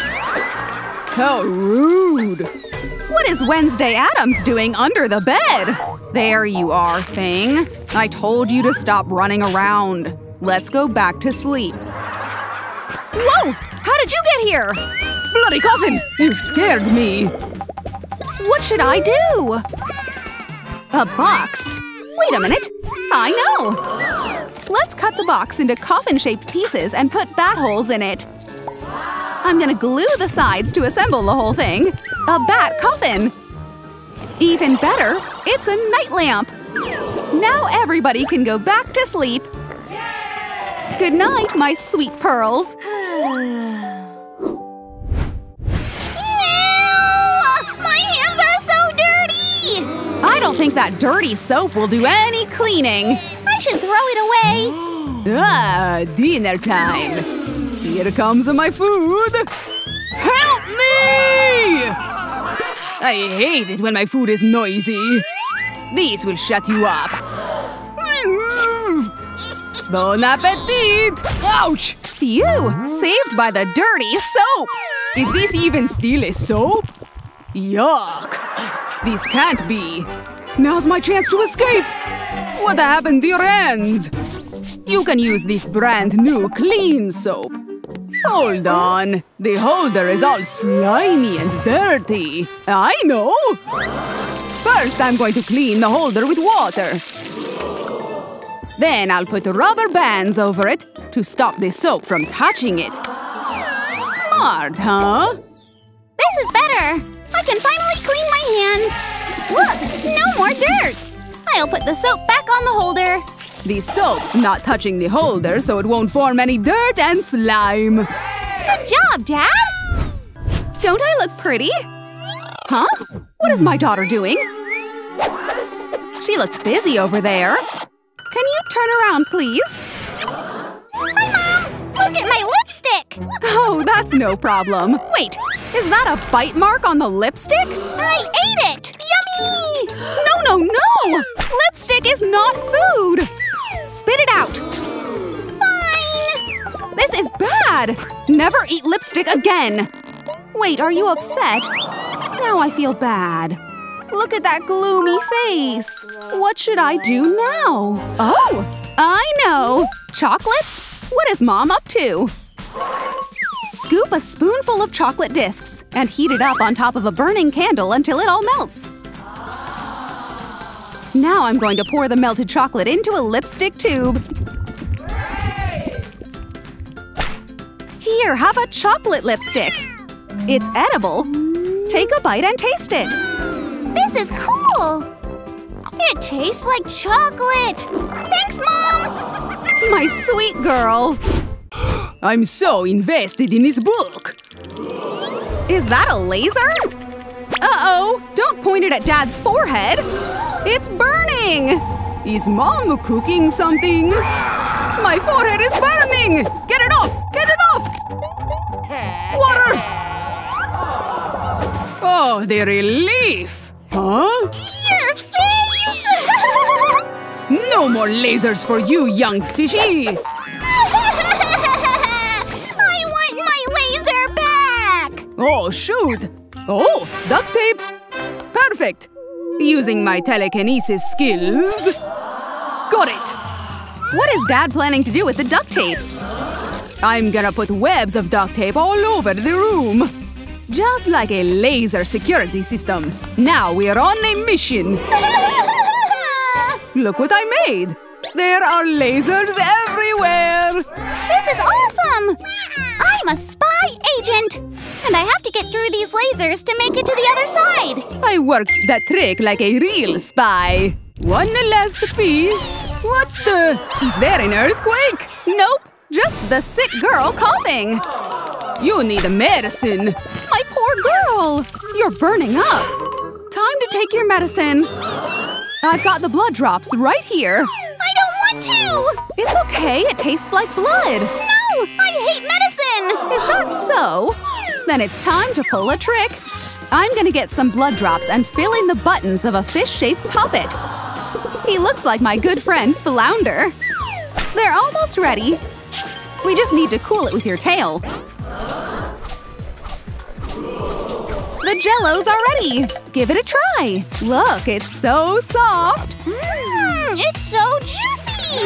off me! How rude! What is Wednesday Addams doing under the bed? There you are, Thing. I told you to stop running around. Let's go back to sleep. Whoa! How did you get here? Bloody coffin! You scared me! What should I do? A box! Wait a minute! I know! Let's cut the box into coffin-shaped pieces and put bat holes in it. I'm gonna glue the sides to assemble the whole thing. A bat coffin! Even better, it's a night lamp! Now everybody can go back to sleep! Yay! Good night, my sweet pearls! I don't think that dirty soap will do any cleaning! I should throw it away! Ah, dinner time! Here comes my food! Help me! I hate it when my food is noisy! These will shut you up! Bon appetit! Ouch! Phew! Saved by the dirty soap! Is this even still a soap? Yuck! This can't be! Now's my chance to escape! What happened to your hands? You can use this brand new clean soap. Hold on! The holder is all slimy and dirty! I know! First, I'm going to clean the holder with water. Then I'll put rubber bands over it to stop the soap from touching it. Smart, huh? This is better! I can finally clean my hands! Look! No more dirt! I'll put the soap back on the holder! The soap's not touching the holder, so it won't form any dirt and slime! Good job, Dad! Don't I look pretty? Huh? What is my daughter doing? She looks busy over there. Can you turn around, please? Hi, Mom! Look at my lipstick! Oh, that's no problem. Wait! Is that a bite mark on the lipstick? I ate it! Yummy! No, no, no! Lipstick is not food! Spit it out! Fine! This is bad! Never eat lipstick again! Wait, are you upset? Now I feel bad. Look at that gloomy face! What should I do now? Oh! I know! Chocolates? What is Mom up to? Scoop a spoonful of chocolate discs and heat it up on top of a burning candle until it all melts. Now I'm going to pour the melted chocolate into a lipstick tube. Here, have a chocolate lipstick. It's edible. Take a bite and taste it. This is cool! It tastes like chocolate! Thanks, Mom! My sweet girl! I'm so invested in this book! Is that a laser? Uh-oh! Don't point it at Dad's forehead! It's burning! Is Mom cooking something? My forehead is burning! Get it off! Get it off! Water! Oh, the relief! Huh? Your face! No more lasers for you, young fishy! Oh, shoot! Oh, duct tape! Perfect! Using my telekinesis skills… Got it! What is Dad planning to do with the duct tape? I'm gonna put webs of duct tape all over the room! Just like a laser security system! Now we're on a mission! Look what I made! There are lasers everywhere! This is awesome! I'm a spy agent! And I have to get through these lasers to make it to the other side! I worked that trick like a real spy! One last piece… What the… Is there an earthquake? Nope! Just the sick girl coughing! You need a medicine! My poor girl! You're burning up! Time to take your medicine! I've got the blood drops right here! I don't want to! It's okay, it tastes like blood! No! I hate medicine! Is that so? Then it's time to pull a trick! I'm gonna get some blood drops and fill in the buttons of a fish-shaped puppet! He looks like my good friend, Flounder! They're almost ready! We just need to cool it with your tail! The jellos are ready! Give it a try! Look, it's so soft! Mmm, it's so juicy! me!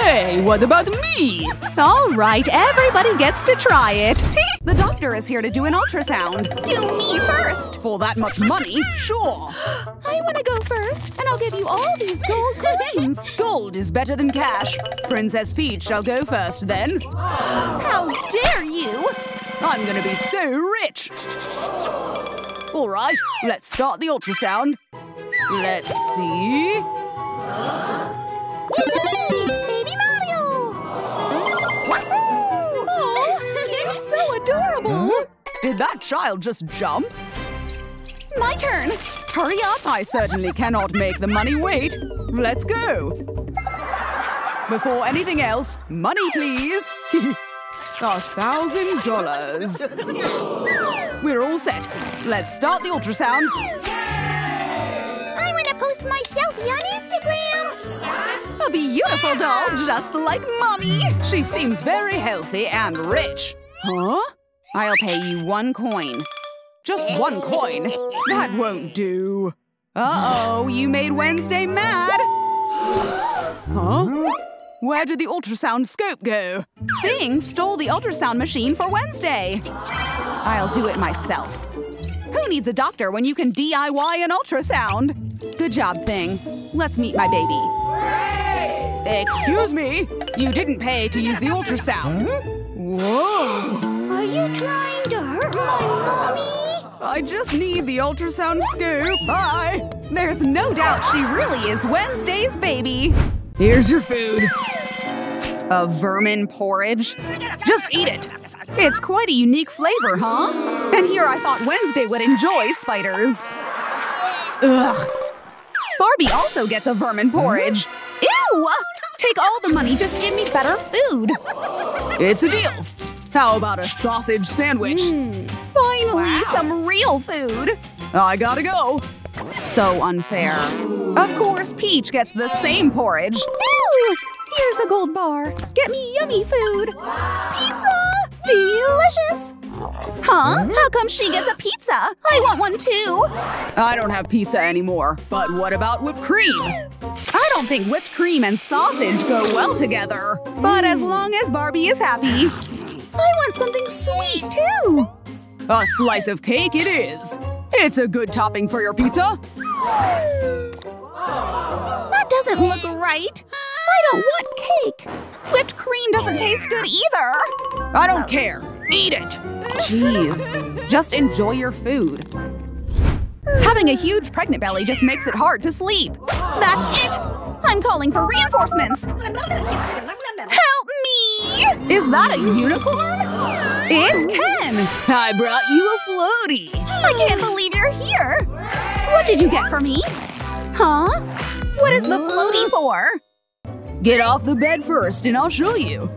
Hey, what about me? Alright, everybody gets to try it! The doctor is here to do an ultrasound! Do me first! For that much money? Sure! I wanna go first, and I'll give you all these gold coins! Gold is better than cash! Princess Peach shall go first, then! How dare you! I'm gonna be so rich! Alright, let's start the ultrasound! Let's see… Yay! Baby Mario! Wahoo! Oh, he's so adorable! Huh? Did that child just jump? My turn! Hurry up! I certainly cannot make the money wait! Let's go! Before anything else, money please! A thousand dollars! We're all set! Let's start the ultrasound! Post my selfie on Instagram! A beautiful doll, just like Mommy! She seems very healthy and rich. Huh? I'll pay you one coin. Just one coin? That won't do. Uh-oh, you made Wednesday mad! Huh? Where did the ultrasound scope go? Thing stole the ultrasound machine for Wednesday! I'll do it myself. Who needs a doctor when you can D I Y an ultrasound? Good job, Thing. Let's meet my baby. Hooray! Excuse me! You didn't pay to use the ultrasound. Whoa! Are you trying to hurt my mommy? I just need the ultrasound scoop. Bye! There's no doubt she really is Wednesday's baby. Here's your food. A vermin porridge? Just eat it! It's quite a unique flavor, huh? And here I thought Wednesday would enjoy spiders. Ugh. Barbie also gets a vermin porridge. Ew! Take all the money, just give me better food. It's a deal. How about a sausage sandwich? Mm, finally, wow. Some real food. I gotta go. So unfair. Of course, Peach gets the same porridge. Ew! Here's a gold bar. Get me yummy food. Pizza! Delicious! Huh? How come she gets a pizza? I want one too! I don't have pizza anymore, but what about whipped cream? I don't think whipped cream and sausage go well together. But as long as Barbie is happy… I want something sweet too! A slice of cake it is! It's a good topping for your pizza! That doesn't look right! I don't want cake! Whipped cream doesn't taste good either! I don't care! Eat it! Jeez. Just enjoy your food. Having a huge pregnant belly just makes it hard to sleep. That's it! I'm calling for reinforcements! Help me! Is that a unicorn? It's Ken! I brought you a floatie! I can't believe you're here! What did you get for me? Huh? What is the floatie for? Get off the bed first and I'll show you.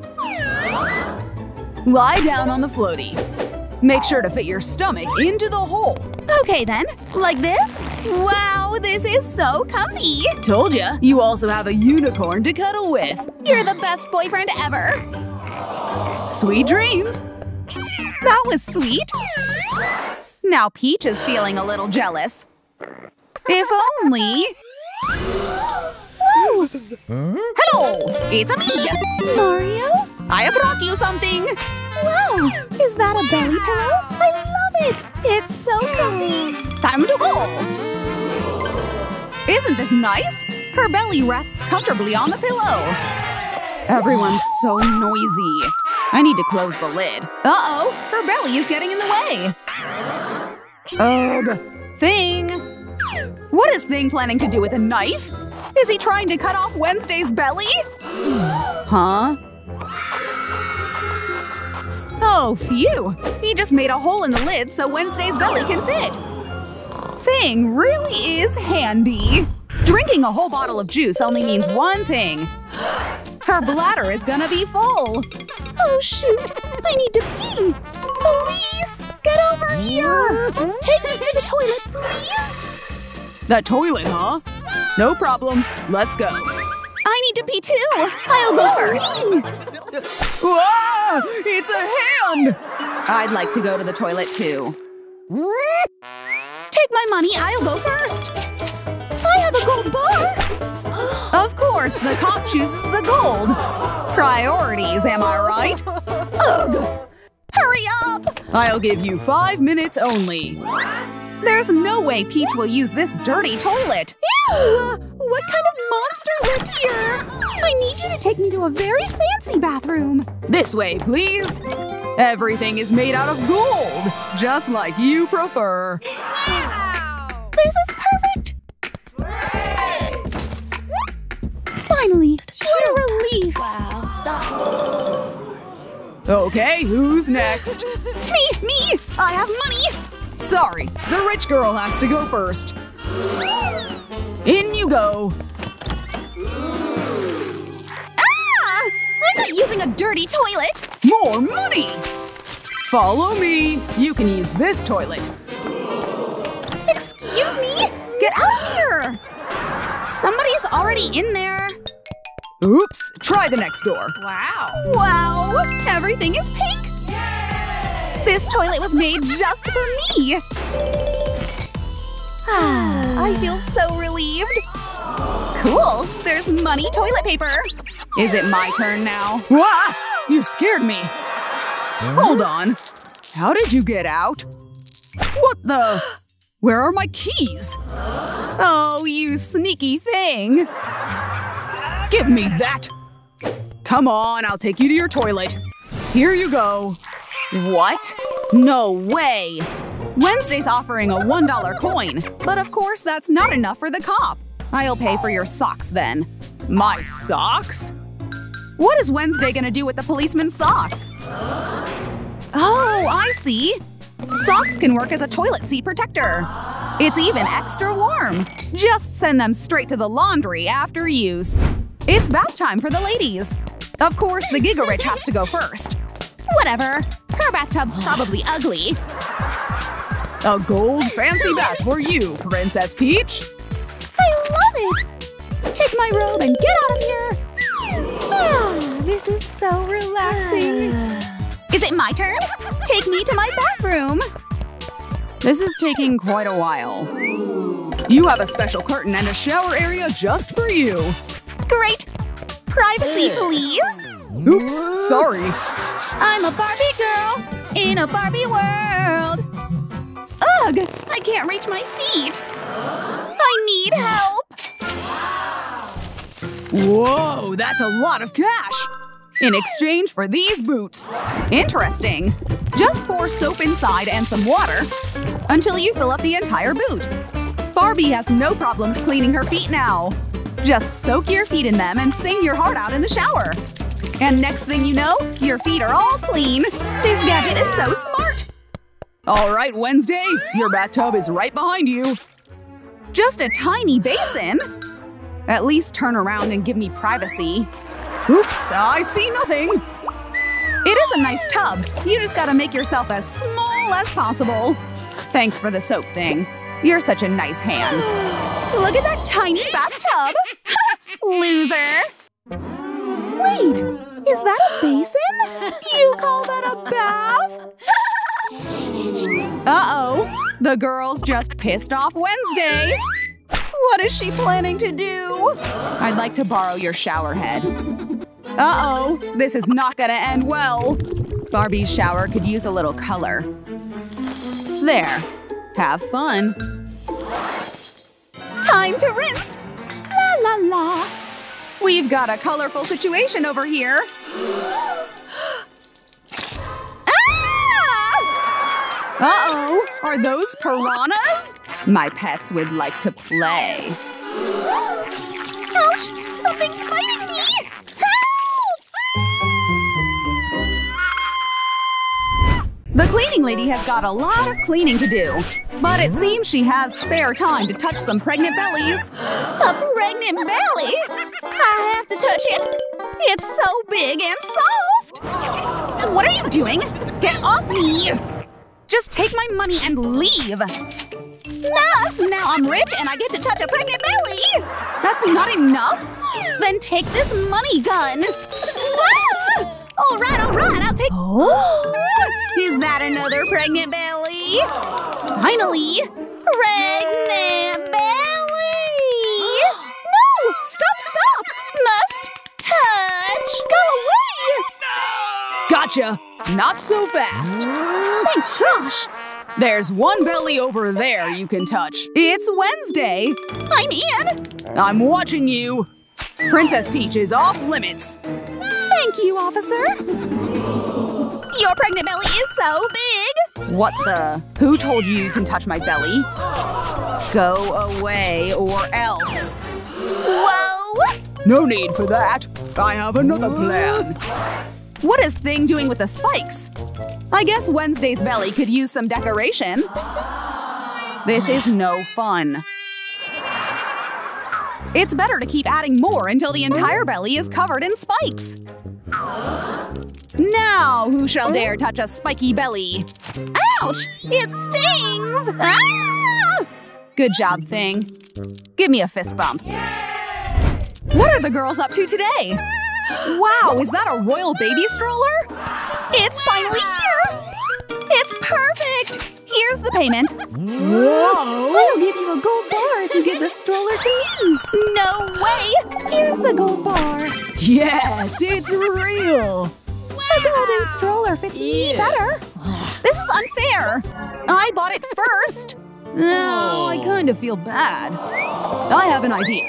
Lie down on the floatie. Make sure to fit your stomach into the hole. Okay then, like this? Wow, this is so comfy! Told ya, you also have a unicorn to cuddle with. You're the best boyfriend ever! Sweet dreams! That was sweet! Now Peach is feeling a little jealous. If only… Whoa! Huh? Hello! It's a me! Mario? I brought you something! Wow! Is that a belly pillow? I love it! It's so comfy! Time to go! Isn't this nice? Her belly rests comfortably on the pillow! Everyone's so noisy! I need to close the lid. Uh-oh! Her belly is getting in the way! Ugh! Thing! What is Thing planning to do with a knife? Is he trying to cut off Wednesday's belly? Huh? Oh, phew! He just made a hole in the lid so Wednesday's belly can fit! Thing really is handy! Drinking a whole bottle of juice only means one thing. Her bladder is gonna be full! Oh shoot! I need to pee! Please! Get over here! Take me to the toilet, please! The toilet, huh? No problem. Let's go. I need to pee too. I'll go first. Whoa! It's a hand! I'd like to go to the toilet too. Take my money. I'll go first. I have a gold bar. Of course. course, the cop chooses the gold. Priorities, am I right? Ugh! Hurry up! I'll give you five minutes only. There's no way Peach will use this dirty toilet. Ew! What kind of monster lived here? I need you to take me to a very fancy bathroom. This way, please. Everything is made out of gold, just like you prefer. Wow! This is perfect! Grace. Finally! What a relief! Wow. Stop. Okay, who's next? Me! Me! I have money! Sorry, the rich girl has to go first. In you go! I'm not using a dirty toilet! More money! Follow me! You can use this toilet! Excuse me? Get out of here! Somebody's already in there! Oops! Try the next door! Wow! Wow! Everything is pink! Yay! This toilet was made just for me! Ah, I feel so relieved! Cool! There's money toilet paper! Is it my turn now? Wah! You scared me! Hold on! How did you get out? What the… Where are my keys? Oh, you sneaky thing! Give me that! Come on, I'll take you to your toilet. Here you go. What? No way! Wednesday's offering a one dollar coin, but of course that's not enough for the cop. I'll pay for your socks then. My socks? What is Wednesday gonna do with the policeman's socks? Oh, I see! Socks can work as a toilet seat protector. It's even extra warm. Just send them straight to the laundry after use. It's bath time for the ladies. Of course, the Giga-Rich has to go first. Whatever. Her bathtub's probably ugly. A gold fancy bath for you, Princess Peach. I love it! Take my robe and get out of here! Ah, this is so relaxing! Is it my turn? Take me to my bathroom! This is taking quite a while. You have a special curtain and a shower area just for you! Great! Privacy, please! Oops, sorry! I'm a Barbie girl in a Barbie world! Ugh! I can't reach my feet! I need help! Whoa, that's a lot of cash! In exchange for these boots! Interesting! Just pour soap inside and some water until you fill up the entire boot. Barbie has no problems cleaning her feet now. Just soak your feet in them and sing your heart out in the shower. And next thing you know, your feet are all clean! This gadget is so smart! Alright, Wednesday, your bathtub is right behind you. Just a tiny basin? At least turn around and give me privacy. Oops, I see nothing! It is a nice tub. You just gotta make yourself as small as possible. Thanks for the soap thing. You're such a nice hand. Look at that tiny bathtub! Loser! Wait, is that a basin? You call that a bath? Uh-oh, the girls just pissed off Wednesday! What is she planning to do? I'd like to borrow your shower head. Uh-oh, this is not gonna end well. Barbie's shower could use a little color. There. Have fun. Time to rinse! La la la! We've got a colorful situation over here. Ah! Uh-oh, are those piranhas? My pets would like to play. Ouch! Something's biting me! Help! The cleaning lady has got a lot of cleaning to do. But it seems she has spare time to touch some pregnant bellies. A pregnant belly? I have to touch it! It's so big and soft! What are you doing? Get off me! Just take my money and leave! Nuss! Now I'm rich and I get to touch a pregnant belly! That's not enough? Then take this money gun! Ah! Alright, alright, I'll take… Oh? Is that another pregnant belly? Finally! Pregnant belly! No! Stop, stop! Gotcha! Not so fast! Thank gosh! There's one belly over there you can touch. It's Wednesday! I'm in! I'm watching you! Princess Peach is off limits! Thank you, officer! Your pregnant belly is so big! What the? Who told you you can touch my belly? Go away or else! Whoa! No need for that! I have another plan! What is Thing doing with the spikes? I guess Wednesday's belly could use some decoration. This is no fun. It's better to keep adding more until the entire belly is covered in spikes. Now who shall dare touch a spiky belly? Ouch! It stings! Ah! Good job, Thing. Give me a fist bump. What are the girls up to today? Wow, is that a royal baby stroller? It's finally here! It's perfect! Here's the payment. Whoa! I'll give you a gold bar if you give the stroller to me! No way! Here's the gold bar. Yes, it's real! The golden stroller fits me better! This is unfair! I bought it first! No, I kind of feel bad. I have an idea.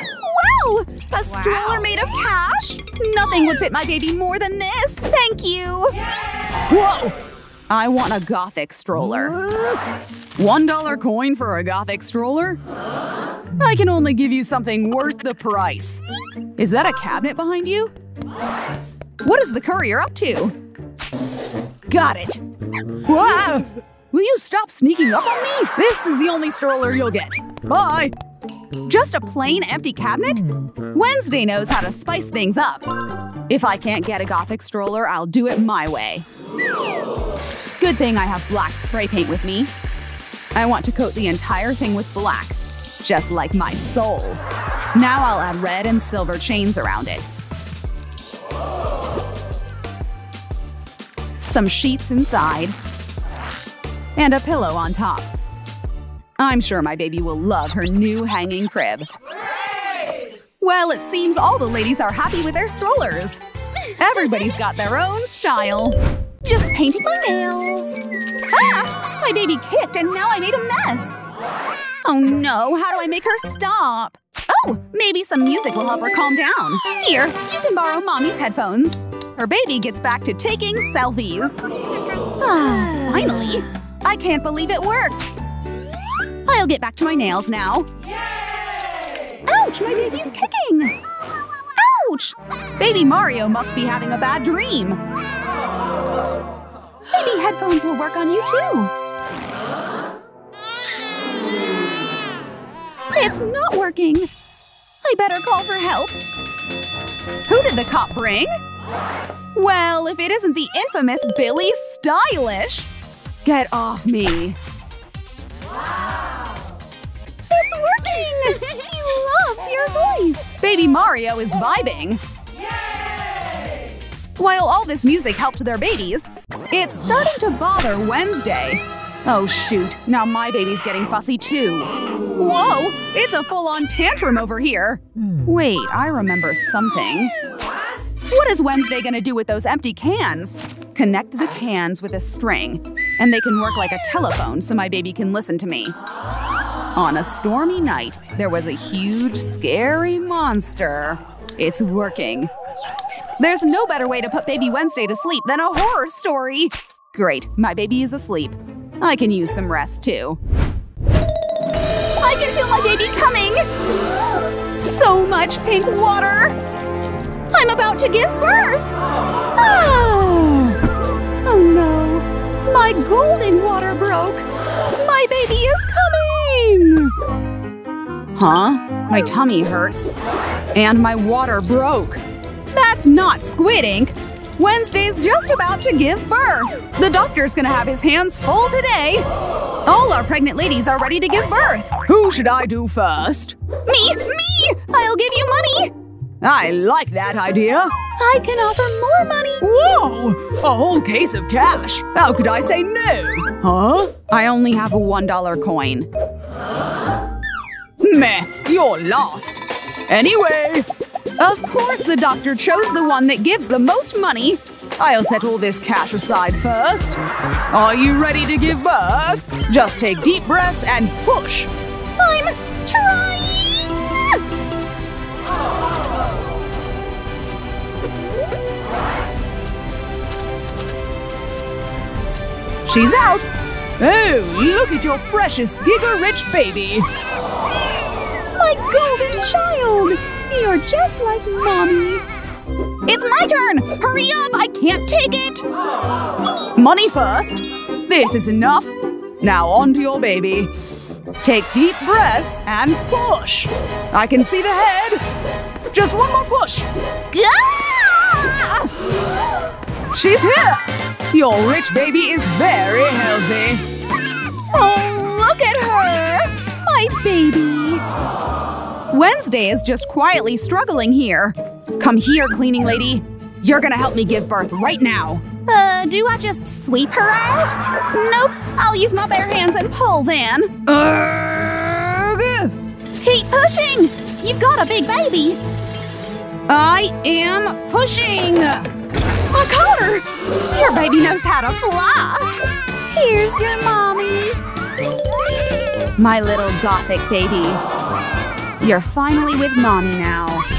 Wow! A stroller made of cash? Nothing would fit my baby more than this! Thank you! Whoa! I want a gothic stroller. One dollar coin for a gothic stroller? I can only give you something worth the price. Is that a cabinet behind you? What is the courier up to? Got it! Whoa! Will you stop sneaking up on me? This is the only stroller you'll get. Bye! Just a plain empty cabinet? Wednesday knows how to spice things up. If I can't get a gothic stroller, I'll do it my way. Good thing I have black spray paint with me. I want to coat the entire thing with black, just like my soul. Now I'll add red and silver chains around it. Some sheets inside. And a pillow on top. I'm sure my baby will love her new hanging crib. Well, it seems all the ladies are happy with their strollers. Everybody's got their own style. Just painted my nails. Ah! My baby kicked and now I made a mess. Oh no, how do I make her stop? Oh, maybe some music will help her calm down. Here, you can borrow Mommy's headphones. Her baby gets back to taking selfies. Ah, finally. I can't believe it worked. I'll get back to my nails now. Yay! Ouch, my baby's kicking! Ouch! Baby Mario must be having a bad dream. Maybe headphones will work on you too. It's not working. I better call for help. Who did the cop bring? Well, if it isn't the infamous Billy Stylish. Get off me. It's working! He loves your voice! Baby Mario is vibing! Yay! While all this music helped their babies, it's starting to bother Wednesday. Oh shoot, now my baby's getting fussy too. Whoa, it's a full-on tantrum over here! Wait, I remember something. What is Wednesday gonna do with those empty cans? Connect the cans with a string, and they can work like a telephone so my baby can listen to me. On a stormy night, there was a huge, scary monster. It's working. There's no better way to put Baby Wednesday to sleep than a horror story! Great, my baby is asleep. I can use some rest, too. I can feel my baby coming! So much pink water! I'm about to give birth! Oh, oh no! My golden water broke! My baby is coming! Huh? My tummy hurts. And my water broke. That's not squid ink! Wednesday's just about to give birth! The doctor's gonna have his hands full today! All our pregnant ladies are ready to give birth! Who should I do first? Me! Me! I'll give you money! I like that idea! I can offer more money! Whoa! A whole case of cash! How could I say no? Huh? I only have a one dollar coin. Meh, you're lost. Anyway! Of course the doctor chose the one that gives the most money. I'll set all this cash aside first. Are you ready to give birth? Just take deep breaths and push. I'm trying! She's out! Oh, look at your precious giga-rich baby! My golden child! You're just like Mommy! It's my turn! Hurry up! I can't take it! Money first! This is enough! Now on to your baby! Take deep breaths and push! I can see the head! Just one more push! She's here! Your rich baby is very healthy! Oh, look at her! My baby! Wednesday is just quietly struggling here. Come here, cleaning lady. You're gonna help me give birth right now. Uh, do I just sweep her out? Nope, I'll use my bare hands and pull then. Urgh. Keep pushing! You've got a big baby! I am pushing! I caught her! Your baby knows how to fly! Here's your mommy! My little gothic baby. You're finally with mommy now.